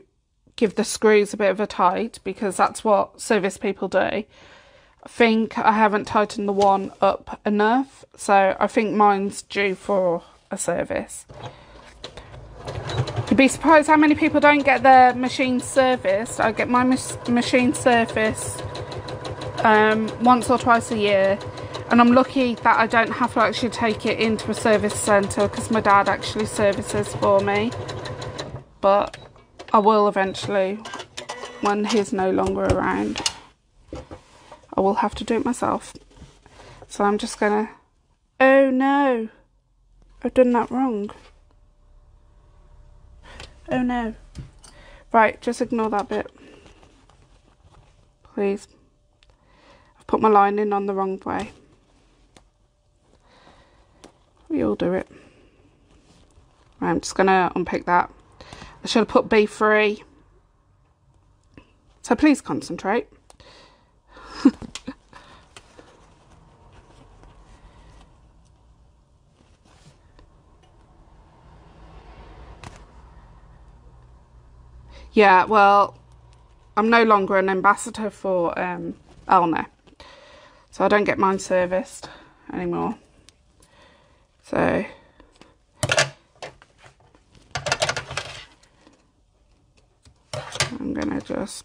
give the screws a bit of a tight, because that's what service people do. I think I haven't tightened the one up enough, so I think mine's due for a service. You'd be surprised how many people don't get their machine serviced. I get my machine serviced um, once or twice a year, and I'm lucky that I don't have to actually take it into a service centre, because my dad actually services for me. But I will eventually, when he's no longer around, I will have to do it myself. So I'm just gonna... Oh no! I've done that wrong. Oh no. Right, just ignore that bit. Please. I've put my lining on the wrong way. We all do it. Right, I'm just gonna unpick that. I should have put B three. So please concentrate. Yeah, well, I'm no longer an ambassador for um, Elna, so I don't get mine serviced anymore. So, I'm going to just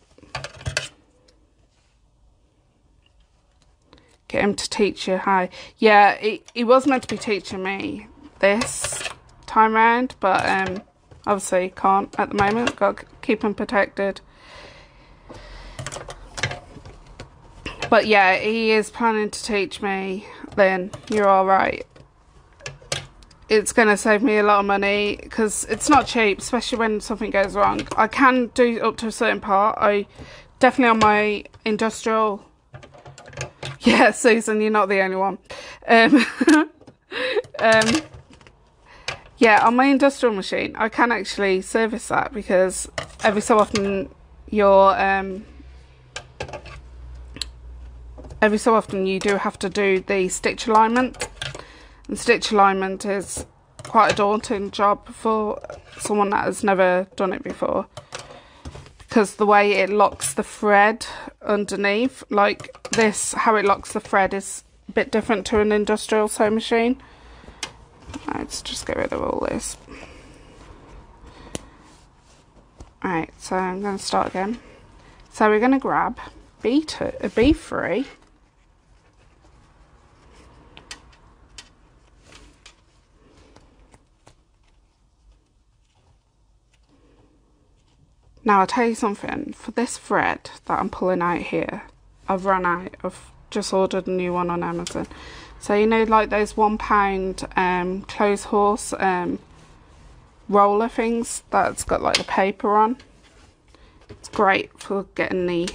get him to teach you how. Yeah, he, he was meant to be teaching me this time round, but... um. Obviously can't at the moment, got to keep them protected. But yeah, he is planning to teach me, Lynn, you're alright. It's going to save me a lot of money, because it's not cheap, especially when something goes wrong. I can do up to a certain part. I definitely on my industrial... Yeah, Susan, you're not the only one. Um... um Yeah, on my industrial machine, I can actually service that, because every so often your um, every so often you do have to do the stitch alignment, and stitch alignment is quite a daunting job for someone that has never done it before, because the way it locks the thread underneath, like this, how it locks the thread is a bit different to an industrial sew machine. Let's just get rid of all this. Alright, so I'm going to start again. So we're going to grab B two, uh, B three. Now I'll tell you something. For this thread that I'm pulling out here, I've run out. I've just ordered a new one on Amazon. So you know, like those one pound um, clothes horse um, roller things that's got like the paper on. It's great for getting the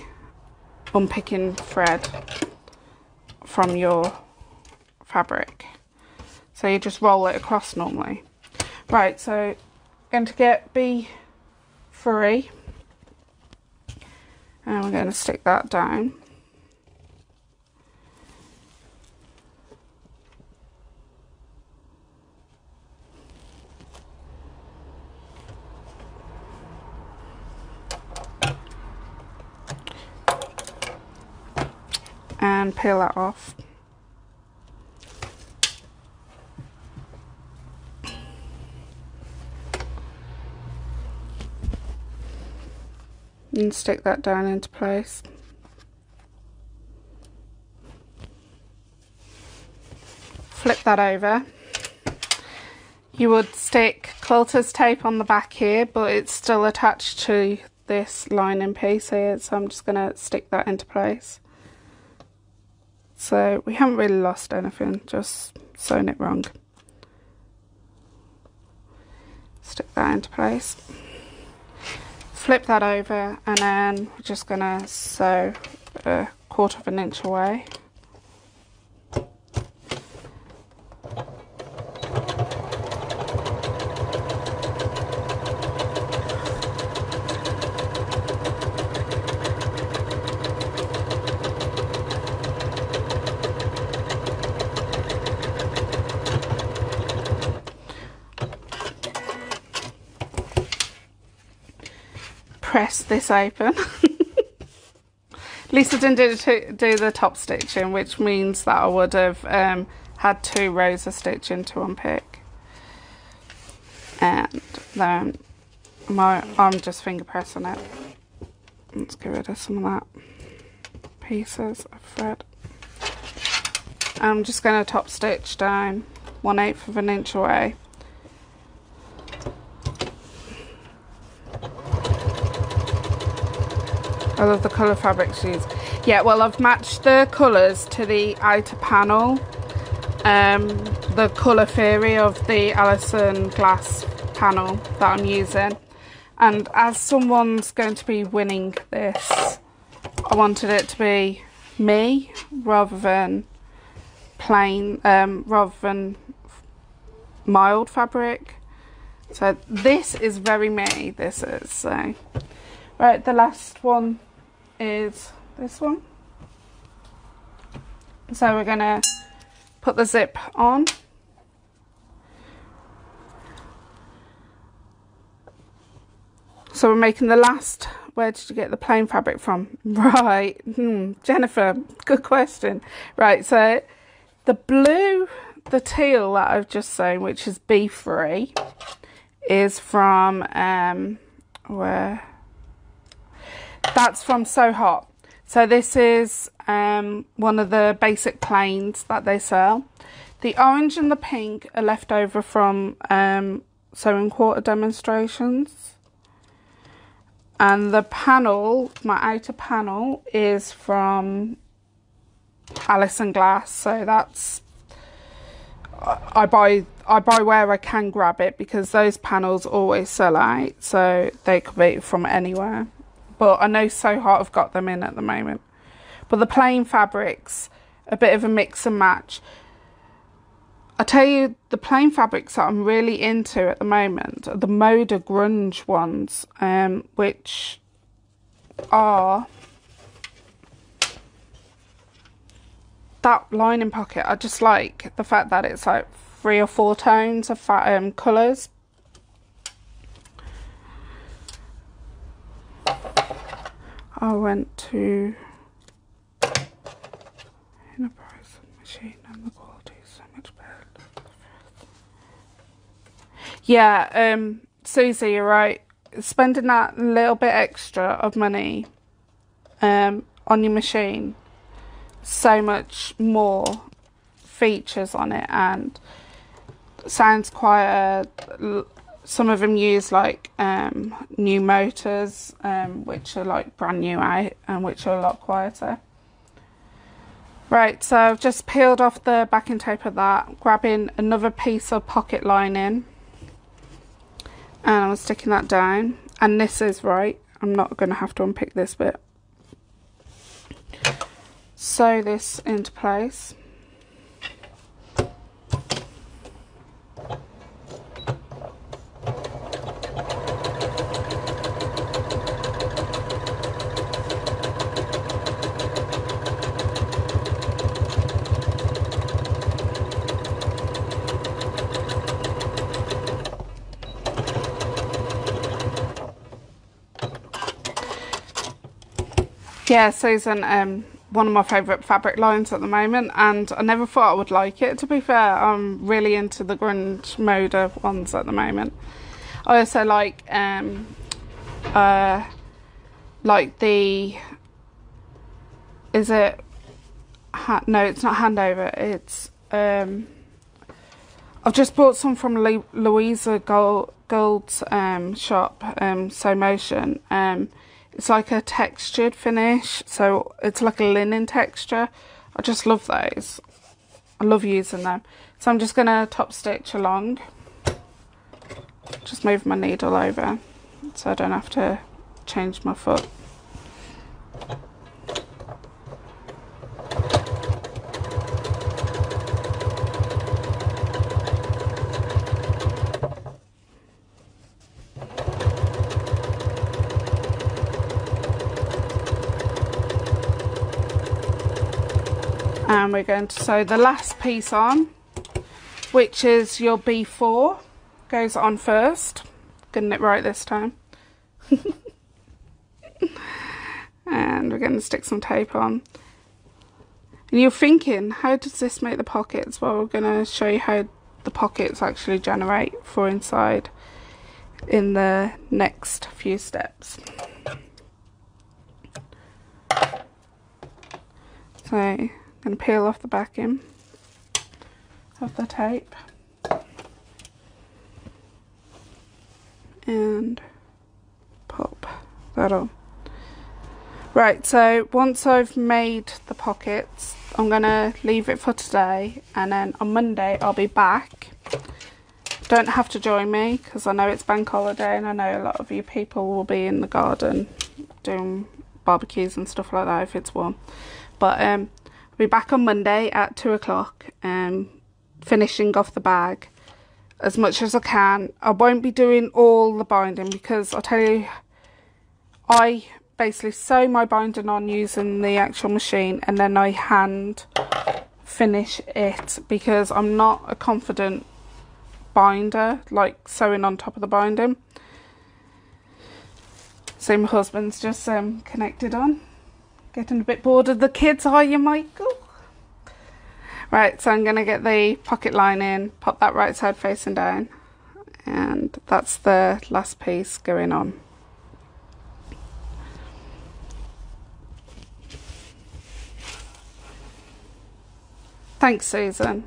unpicking thread from your fabric. So you just roll it across normally. Right, so I'm going to get B three and we're going to stick that down. And peel that off. And stick that down into place. Flip that over. You would stick quilter's tape on the back here, but it's still attached to this lining piece here, so I'm just going to stick that into place. So we haven't really lost anything, just sewn it wrong. Stick that into place, flip that over, and then we're just gonna sew a quarter of an inch away. Press this open. At least I didn't do, do the top stitching, which means that I would have um, had two rows of stitching to unpick. And then my, I'm just finger pressing it. Let's get rid of some of that pieces of thread. I'm just going to top stitch down one eighth of an inch away. I love the colour fabric she's. Yeah, well, I've matched the colours to the outer panel. Um, the colour theory of the Alison Glass panel that I'm using. And as someone's going to be winning this, I wanted it to be me rather than plain, um, rather than mild fabric. So this is very me, this is. So. Right, the last one is this one. So we're gonna put the zip on, so we're making the last. Where did you get the plain fabric from? Right, hmm, Jennifer, good question. Right, so the blue, the teal that I've just sewn, which is B three, is from um where that's from So Hot. So this is um, one of the basic planes that they sell. The orange and the pink are left over from um, sewing quarter demonstrations. And the panel, my outer panel, is from Alison Glass. So that's, I buy, I buy where I can grab it because those panels always sell out. So they could be from anywhere. But I know So Hot I've got them in at the moment. But the plain fabrics, a bit of a mix and match. I tell you, the plain fabrics that I'm really into at the moment are the Moda Grunge ones, um, which are that lining pocket. I just like the fact that it's like three or four tones of um, colours. I went to Enterprise Machine and the quality is so much better. Yeah, um, Susie, you're right. Spending that little bit extra of money um, on your machine, so much more features on it, and sounds quite a... Some of them use like um, new motors, um, which are like brand new out and which are a lot quieter. Right, so I've just peeled off the backing tape of that, grabbing another piece of pocket lining, and I'm sticking that down. And this is right, I'm not going to have to unpick this bit. Sew this into place. Yeah, Susan, um, one of my favourite fabric lines at the moment, and I never thought I would like it. To be fair, I'm really into the grunge Moda ones at the moment. I also like um, uh, like the, is it, ha no, it's not handover, it's, um, I've just bought some from Lu Louisa Gold, Gold's um, shop, um, So Motion. Um, It's like a textured finish, so it's like a linen texture. I just love those. I love using them. So I'm just going to top stitch along. Just move my needle over so I don't have to change my foot. And we're going to sew the last piece on, which is your B four. Goes on first. Getting it right this time. And we're going to stick some tape on. And you're thinking, how does this make the pockets? Well, we're going to show you how the pockets actually generate for inside in the next few steps. So I'm going to peel off the backing of the tape. And pop that on. Right, so once I've made the pockets, I'm gonna leave it for today, and then on Monday I'll be back. Don't have to join me because I know it's bank holiday, and I know a lot of you people will be in the garden doing barbecues and stuff like that if it's warm. But um, I'll be back on Monday at two o'clock, um, finishing off the bag as much as I can. I won't be doing all the binding because I'll tell you, I basically sew my binding on using the actual machine, and then I hand finish it because I'm not a confident binder, like sewing on top of the binding. So my husband's just um, connected on. Getting a bit bored of the kids, are you, Michael? Right, so I'm going to get the pocket line in, pop that right side facing down, and that's the last piece going on. Thanks, Susan.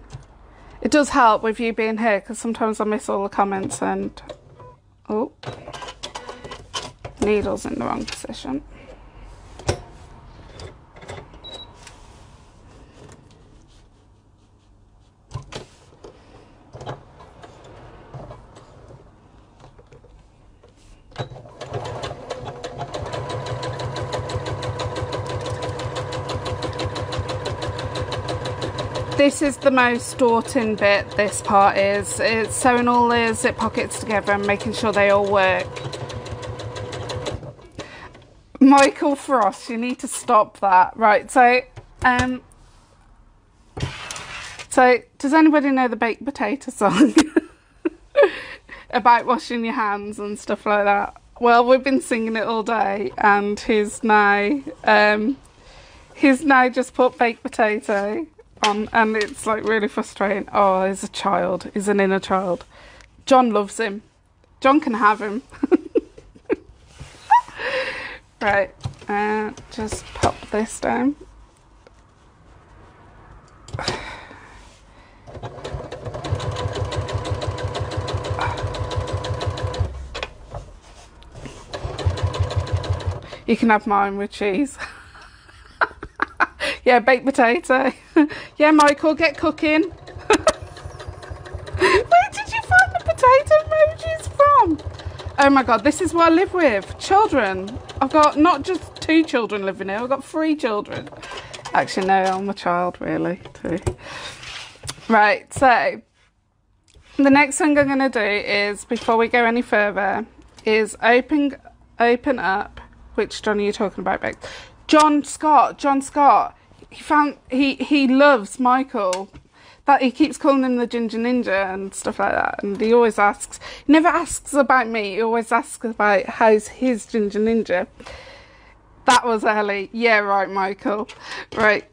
It does help with you being here because sometimes I miss all the comments and... Oh, needle's in the wrong position. This is the most daunting bit, this part is. It's sewing all the zip pockets together and making sure they all work. Michael Frost, you need to stop that. Right, so, um, so does anybody know the baked potato song? About washing your hands and stuff like that. Well, we've been singing it all day, and he's now, um, he's now just put baked potato on, and it's like really frustrating. Oh, he's a child, he's an inner child. John loves him. John can have him. Right, uh, just pop this down. You can have mine with cheese. Yeah, baked potato. Yeah, Michael, get cooking. Where did you find the potato emojis from? Oh my God, this is what I live with. Children. I've got not just two children living here, I've got three children. Actually, no, I'm a child, really, too. Right, so the next thing I'm going to do is, before we go any further, is open, open up. Which John are you talking about, Bex? John Scott, John Scott. He found he he loves Michael. That he keeps calling him the Ginger Ninja and stuff like that. And he always asks. He never asks about me. He always asks about how's his Ginger Ninja. That was early. Yeah, right, Michael. Right.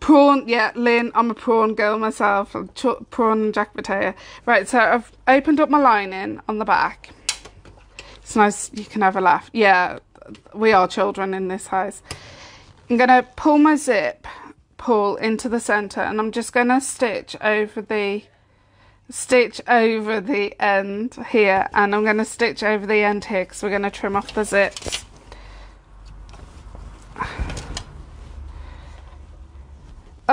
Prawn. Yeah, Lynn. I'm a prawn girl myself. I'm prawn and jack potato. Right. So I've opened up my lining on the back. It's nice. You can have a laugh. Yeah, we are children in this house. I'm going to pull my zip pull into the center, and I'm just going to stitch over the stitch over the end here, and I'm going to stitch over the end here because we're going to trim off the zips.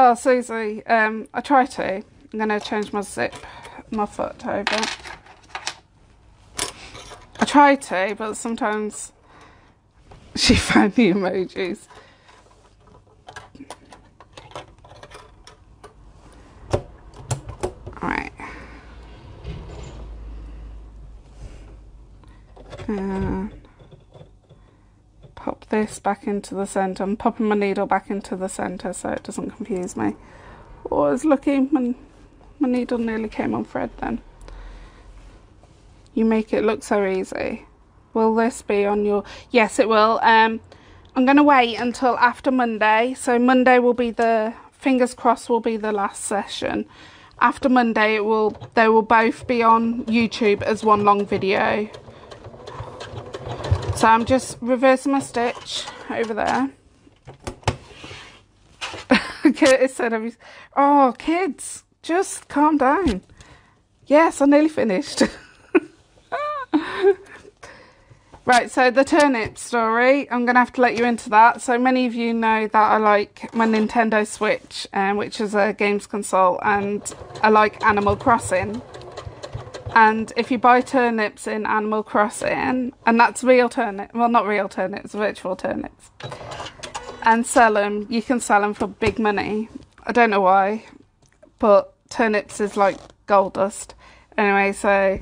Oh, Susie, um, I try to. I'm going to change my zip, my foot over. I try to, but sometimes she finds the emojis. Alright. And pop this back into the centre. I'm popping my needle back into the centre so it doesn't confuse me. Oh, I was lucky. My, my needle nearly came on thread then. You make it look so easy. Will this be on your... Yes, it will. Um, I'm going to wait until after Monday. So Monday will be the... Fingers crossed will be the last session. After Monday, it will. They will both be on YouTube as one long video. So I'm just reversing my stitch over there. Curtis said, every, oh, kids, just calm down. Yes, I nearly finished. Right, so the turnip story, I'm going to have to let you into that. So many of you know that I like my Nintendo Switch, um, which is a games console, and I like Animal Crossing. And if you buy turnips in Animal Crossing, and that's real turnips, well, not real turnips, virtual turnips, and sell them, you can sell them for big money. I don't know why, but turnips is like gold dust. Anyway, so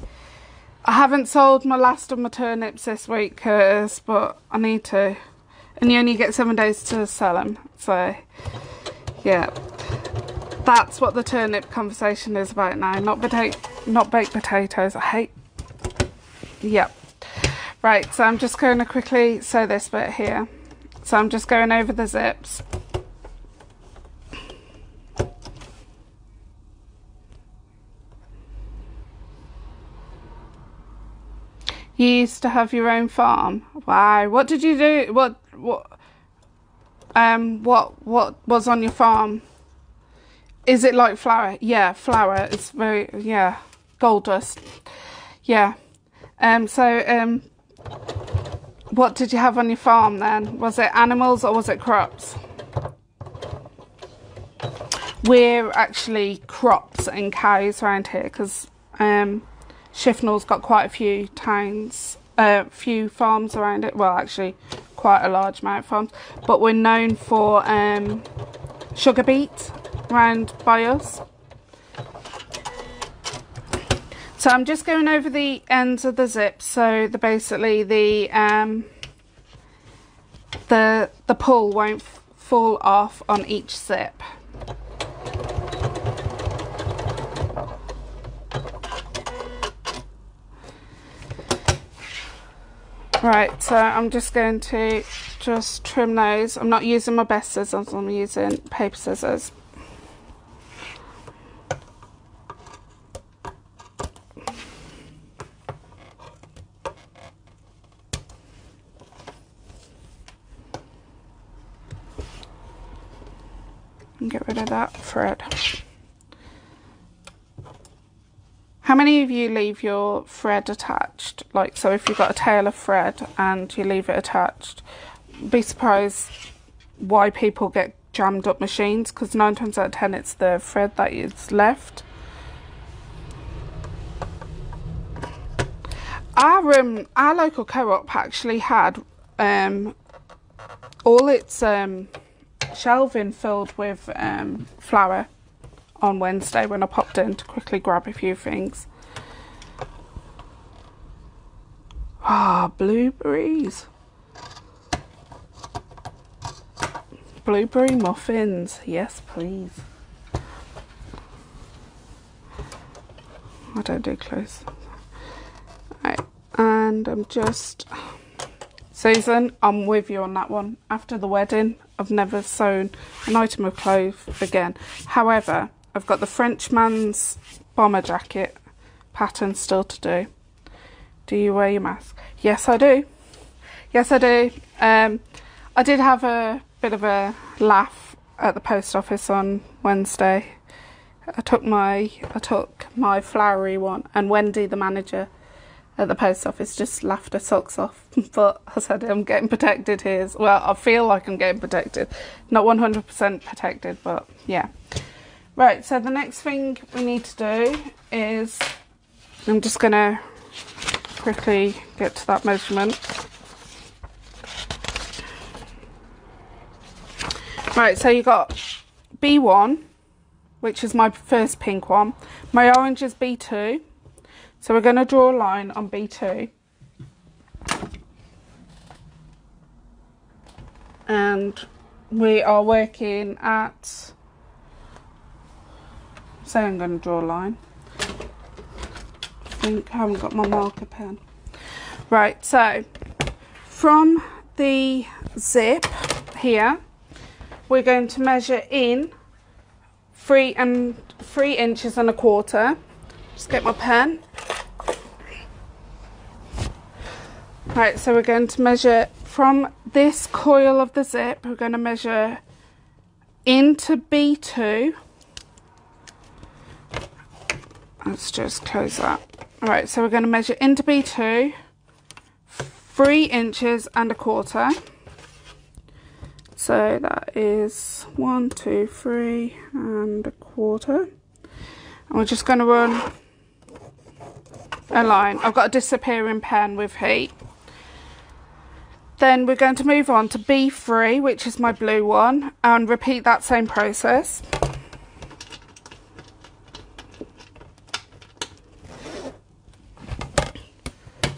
I haven't sold my last of my turnips this week, Curtis, but I need to. And you only get seven days to sell them. So, yeah. That's what the turnip conversation is about now, not potato, not baked potatoes. I hate. Yep. Right, so I'm just going to quickly sew this bit here. So I'm just going over the zips. You used to have your own farm. Wow. What did you do? What what um what what was on your farm? Is it like flour? Yeah, flour. It's very, yeah, gold dust. Yeah. Um. So, um. What did you have on your farm then? Was it animals or was it crops? We're actually crops and cows around here because um, Shifnal's got quite a few towns, a uh, few farms around it. Well, actually, quite a large amount of farms. But we're known for um, sugar beet. Round by us. So I'm just going over the ends of the zips, so the basically the um the the pull won't f fall off on each zip. Right, so I'm just going to just trim those. I'm not using my best scissors, I'm using paper scissors. Get rid of that thread. How many of you leave your thread attached? Like, so if you've got a tail of thread and you leave it attached, be surprised why people get jammed up machines, because nine times out of ten it's the thread that is left. Our um, our local co-op actually had um all its um shelving filled with um, flour on Wednesday when I popped in to quickly grab a few things. Ah, blueberries. Blueberry muffins. Yes, please. I don't do clothes. Right, and I'm just... Susan, I'm with you on that one. After the wedding, I've never sewn an item of clothes again. However, I've got the Frenchman's bomber jacket pattern still to do. Do you wear your mask? Yes, I do. Yes, I do. Um, I did have a bit of a laugh at the post office on Wednesday. I took my I took my flowery one, and Wendy, the manager, at the post office just laughed her socks off. But I said, I'm getting protected here. Well, I feel like I'm getting protected. Not one hundred percent protected, but yeah. Right, so the next thing we need to do is, I'm just going to quickly get to that measurement. Right, so you got B one, which is my first pink one. My orange is B two. So we're going to draw a line on B two. And we are working at, so I'm going to draw a line. I think I haven't got my marker pen. Right, so from the zip here, we're going to measure in three and three inches and a quarter. Just get my pen. Right, so we're going to measure from this coil of the zip, we're going to measure into B two. Let's just close that. All right, so we're going to measure into B two, three inches and a quarter. So that is one, two, three and a quarter. And we're just going to run a line. I've got a disappearing pen with heat. Then we're going to move on to B three, which is my blue one, and repeat that same process.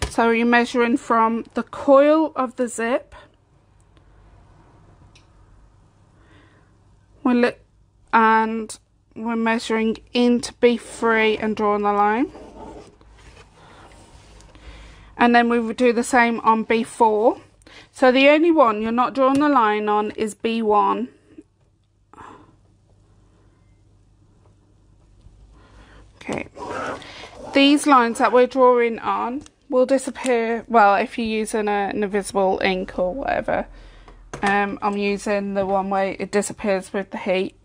So you're measuring from the coil of the zip. We're li and we're measuring into B three and drawing the line. And then we would do the same on B four. So the only one you're not drawing the line on is B one. Okay. These lines that we're drawing on will disappear, well, if you're using a, an invisible ink or whatever. Um, I'm using the one where it disappears with the heat.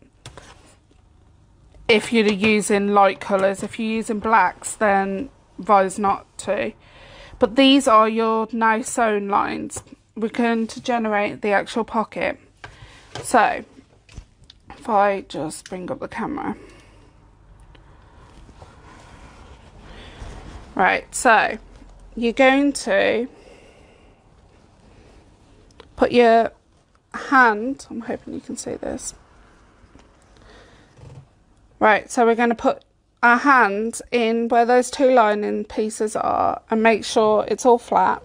If you're using light colours, if you're using blacks, then advise not to. But these are your now sewn lines. We're going to generate the actual pocket. So, if I just bring up the camera. Right, so you're going to put your hand, I'm hoping you can see this. Right, so we're going to put our hand in where those two lining pieces are and make sure it's all flat.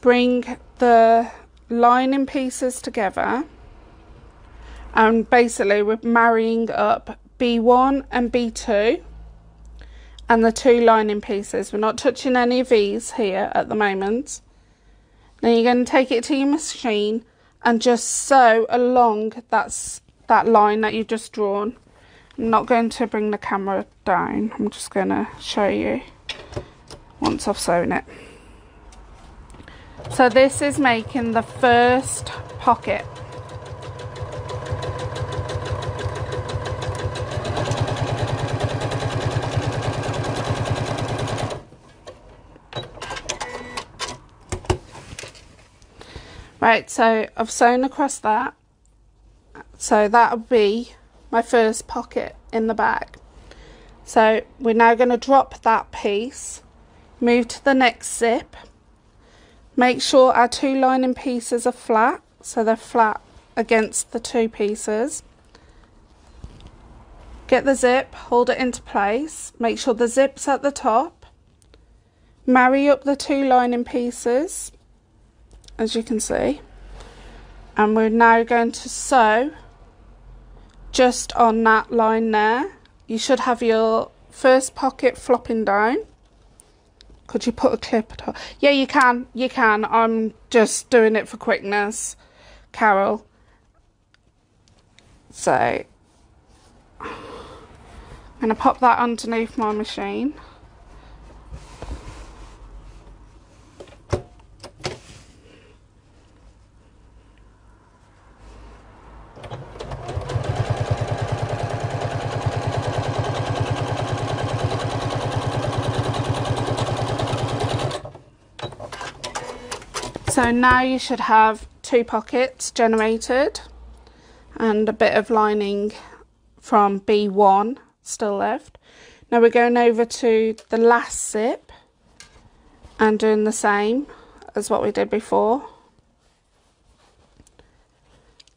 Bring the lining pieces together and basically we're marrying up B one and B two and the two lining pieces. We're not touching any of these here at the moment. Now you're going to take it to your machine and just sew along that, that line that you've just drawn. I'm not going to bring the camera down, I'm just going to show you once I've sewn it. So this is making the first pocket. Right, so I've sewn across that, so that'll be my first pocket in the bag. So we're now going to drop that piece, move to the next zip, make sure our two lining pieces are flat, so they're flat against the two pieces. Get the zip, hold it into place, make sure the zip's at the top, marry up the two lining pieces, as you can see, and we're now going to sew just on that line there. You should have your first pocket flopping down. Could you put a clip at all? Yeah, you can, you can. I'm just doing it for quickness, Carol. So I'm going to pop that underneath my machine. So now you should have two pockets generated and a bit of lining from B one still left. Now we're going over to the last zip and doing the same as what we did before.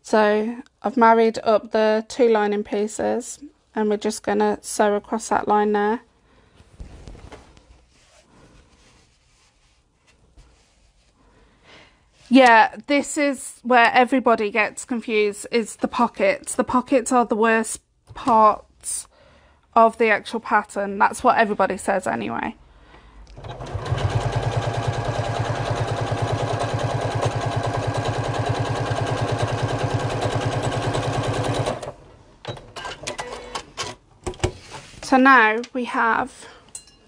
So I've married up the two lining pieces and we're just going to sew across that line there. Yeah, this is where everybody gets confused, is the pockets. The pockets are the worst parts of the actual pattern. That's what everybody says anyway. So now we have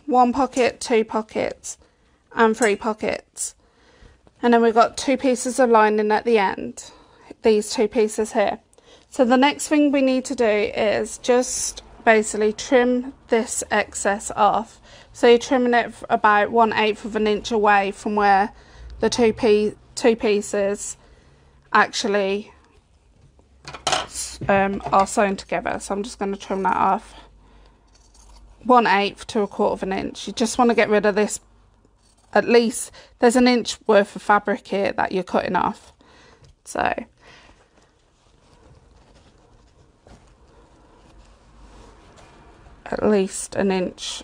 one pocket, two pockets and three pockets. And then we've got two pieces of lining at the end, these two pieces here. So the next thing we need to do is just basically trim this excess off. So you're trimming it about one eighth of an inch away from where the two, piece, two pieces actually um, are sewn together. So I'm just going to trim that off. One eighth to a quarter of an inch. You just want to get rid of this. At least there's an inch worth of fabric here that you're cutting off. So at least an inch.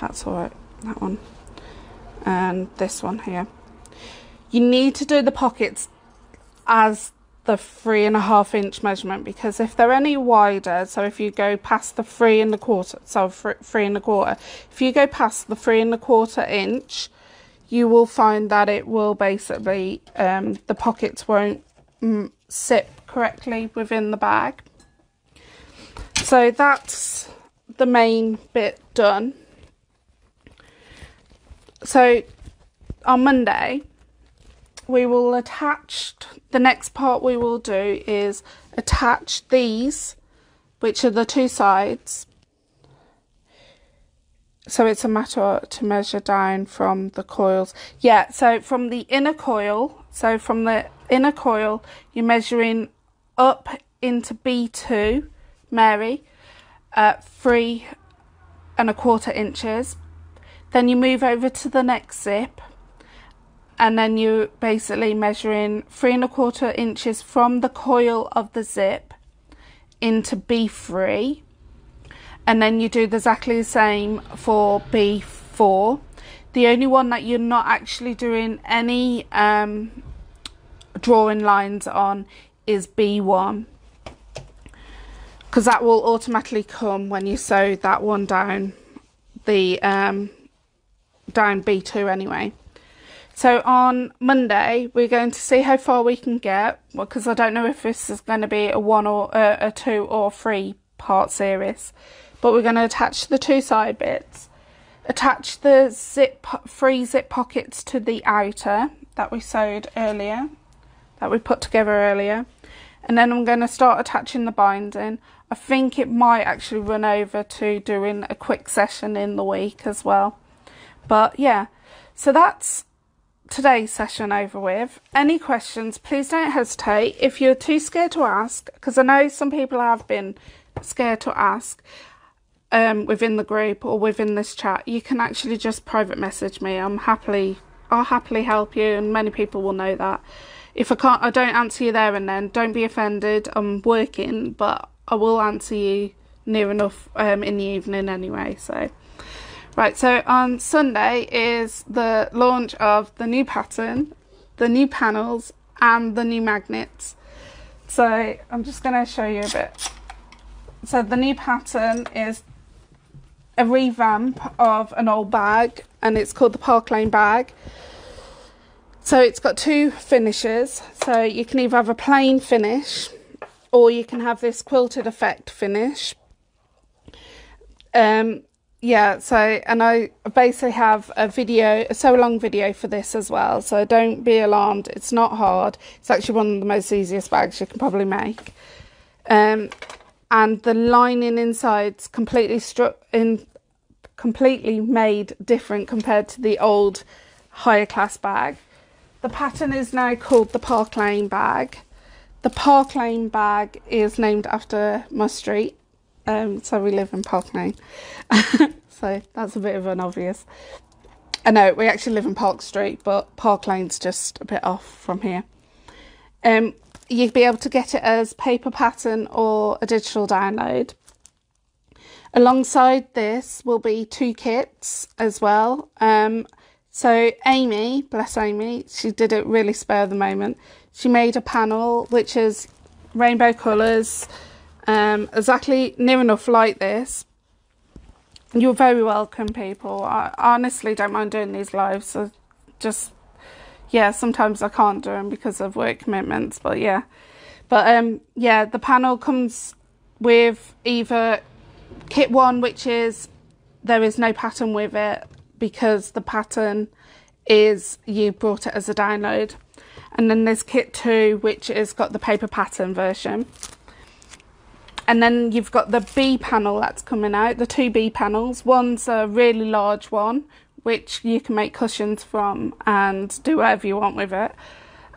That's all right, that one. And this one here. You need to do the pockets as the three and a half inch measurement, because if they're any wider, so if you go past the three and a quarter, so three and a quarter, if you go past the three and a quarter inch, you will find that it will basically, um, the pockets won't mm, sit correctly within the bag. So that's the main bit done. So on Monday, we will attach, the next part we will do is attach these, which are the two sides. So it's a matter to measure down from the coils. Yeah, so from the inner coil, so from the inner coil, you're measuring up into B two, Mary, at three and a quarter inches. Then you move over to the next zip. And then you're basically measuring three and a quarter inches from the coil of the zip into B three. And then you do exactly the same for B four. The only one that you're not actually doing any um, drawing lines on is B one. Because that will automatically come when you sew that one down, the um, down B two anyway. So on Monday, we're going to see how far we can get, because well, I don't know if this is going to be a one or uh, a two or three part series. But we're going to attach the two side bits, attach the zip three zip pockets to the outer that we sewed earlier, that we put together earlier. And then I'm going to start attaching the binding. I think it might actually run over to doing a quick session in the week as well. But yeah, so that's today's session over with. Any questions, please don't hesitate. If you're too scared to ask, because I know some people have been scared to ask um within the group or within this chat, you can actually just private message me. I'm happily I'll happily help you, and many people will know that. If I can't I don't answer you there and then, don't be offended. I'm working, but I will answer you near enough um in the evening anyway. So right, so on Sunday is the launch of the new pattern, the new panels and the new magnets. So I'm just going to show you a bit. So the new pattern is a revamp of an old bag, and it's called the Park Lane bag. So it's got two finishes. So you can either have a plain finish, or you can have this quilted effect finish. Um. Yeah, so, and I basically have a video, a sew along video for this as well, so don't be alarmed, it's not hard. It's actually one of the most easiest bags you can probably make. Um, and the lining inside's completely, stru in, completely made different compared to the old higher class bag. The pattern is now called the Park Lane bag. The Park Lane bag is named after my street. Um, so we live in Park Lane. So that's a bit of an obvious. I know we actually live in Park Street, but Park Lane's just a bit off from here. Um, you'd be able to get it as paper pattern or a digital download. Alongside this will be two kits as well. Um, so Amy, bless Amy, she did it really spur of the moment. She made a panel which is rainbow colours, um, exactly near enough like this. You're very welcome, people. I honestly don't mind doing these lives. So just, yeah, sometimes I can't do them because of work commitments, but yeah. But um, yeah, the panel comes with either kit one, which is there is no pattern with it because the pattern is you brought it as a download. And then there's kit two, which has got the paper pattern version. And then you've got the B panel that's coming out, the two B panels. One's a really large one, which you can make cushions from and do whatever you want with it.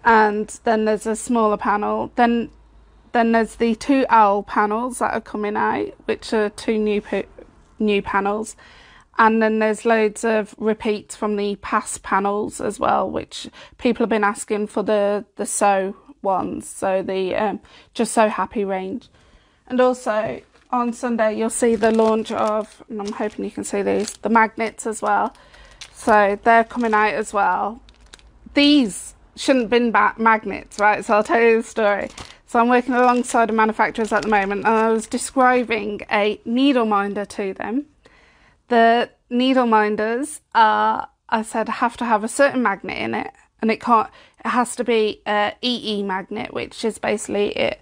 And then there's a smaller panel. Then then there's the two owl panels that are coming out, which are two new, new panels. And then there's loads of repeats from the past panels as well, which people have been asking for the, the sew ones. So the um, Just So Happy range. And also on Sunday you'll see the launch of, and I'm hoping you can see these, the magnets as well. So they're coming out as well. These shouldn't have been magnets, right? So I'll tell you the story. So I'm working alongside the manufacturers at the moment, and I was describing a needle minder to them. The needle minders are, I said, have to have a certain magnet in it, and it can't. It has to be a E E magnet, which is basically it.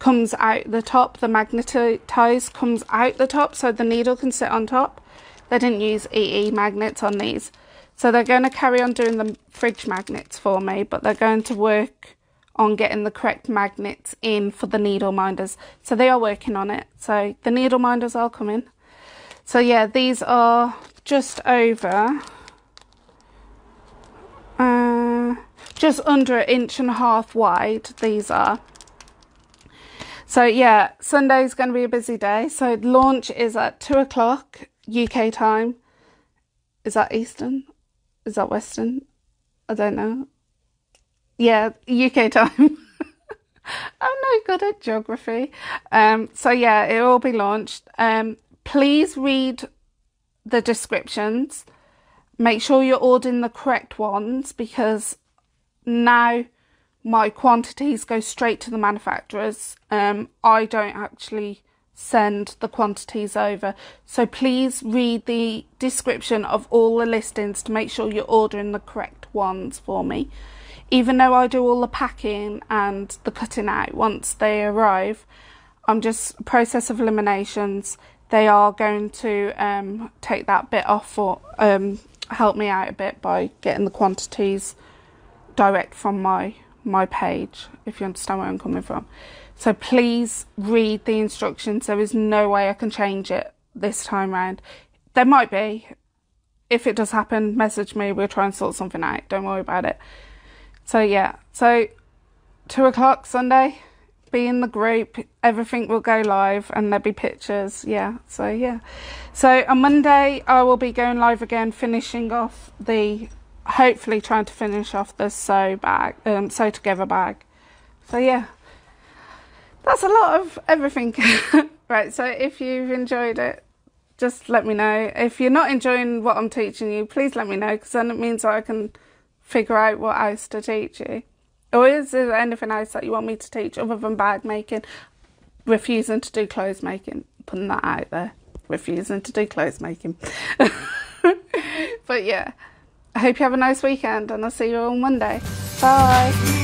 Comes out the top, the magnetized comes out the top, so the needle can sit on top. They didn't use E E magnets on these, so they're going to carry on doing the fridge magnets for me, but they're going to work on getting the correct magnets in for the needle minders. So they are working on it, so the needle minders are coming. So yeah, these are just over uh, just under an inch and a half wide, these are. So yeah, Sunday's going to be a busy day. So launch is at two o'clock U K time. Is that Eastern? Is that Western? I don't know. Yeah, U K time. I'm no good at geography. Um, so yeah, it will be launched. Um, please read the descriptions. Make sure you're ordering the correct ones, because now my quantities go straight to the manufacturers. Um, I don't actually send the quantities over. So please read the description of all the listings to make sure you're ordering the correct ones for me. Even though I do all the packing and the cutting out once they arrive, I'm just process of eliminations. They are going to um, take that bit off or um, help me out a bit by getting the quantities direct from my my page, if you understand where I'm coming from. So please read the instructions. There is no way I can change it this time round. There might be. If it does happen, message me. We'll try and sort something out. Don't worry about it. So yeah, so two o'clock Sunday, be in the group. Everything will go live and there'll be pictures. Yeah, so yeah. So on Monday, I will be going live again, finishing off the hopefully trying to finish off the sew bag, um, sew together bag. So yeah, that's a lot of everything. Right, so if you've enjoyed it, just let me know. If you're not enjoying what I'm teaching you, please let me know, because then it means I can figure out what else to teach you. Or is there anything else that you want me to teach other than bag making? Refusing to do clothes making, putting that out there. Refusing to do clothes making. But yeah, I hope you have a nice weekend, and I'll see you on Monday. Bye.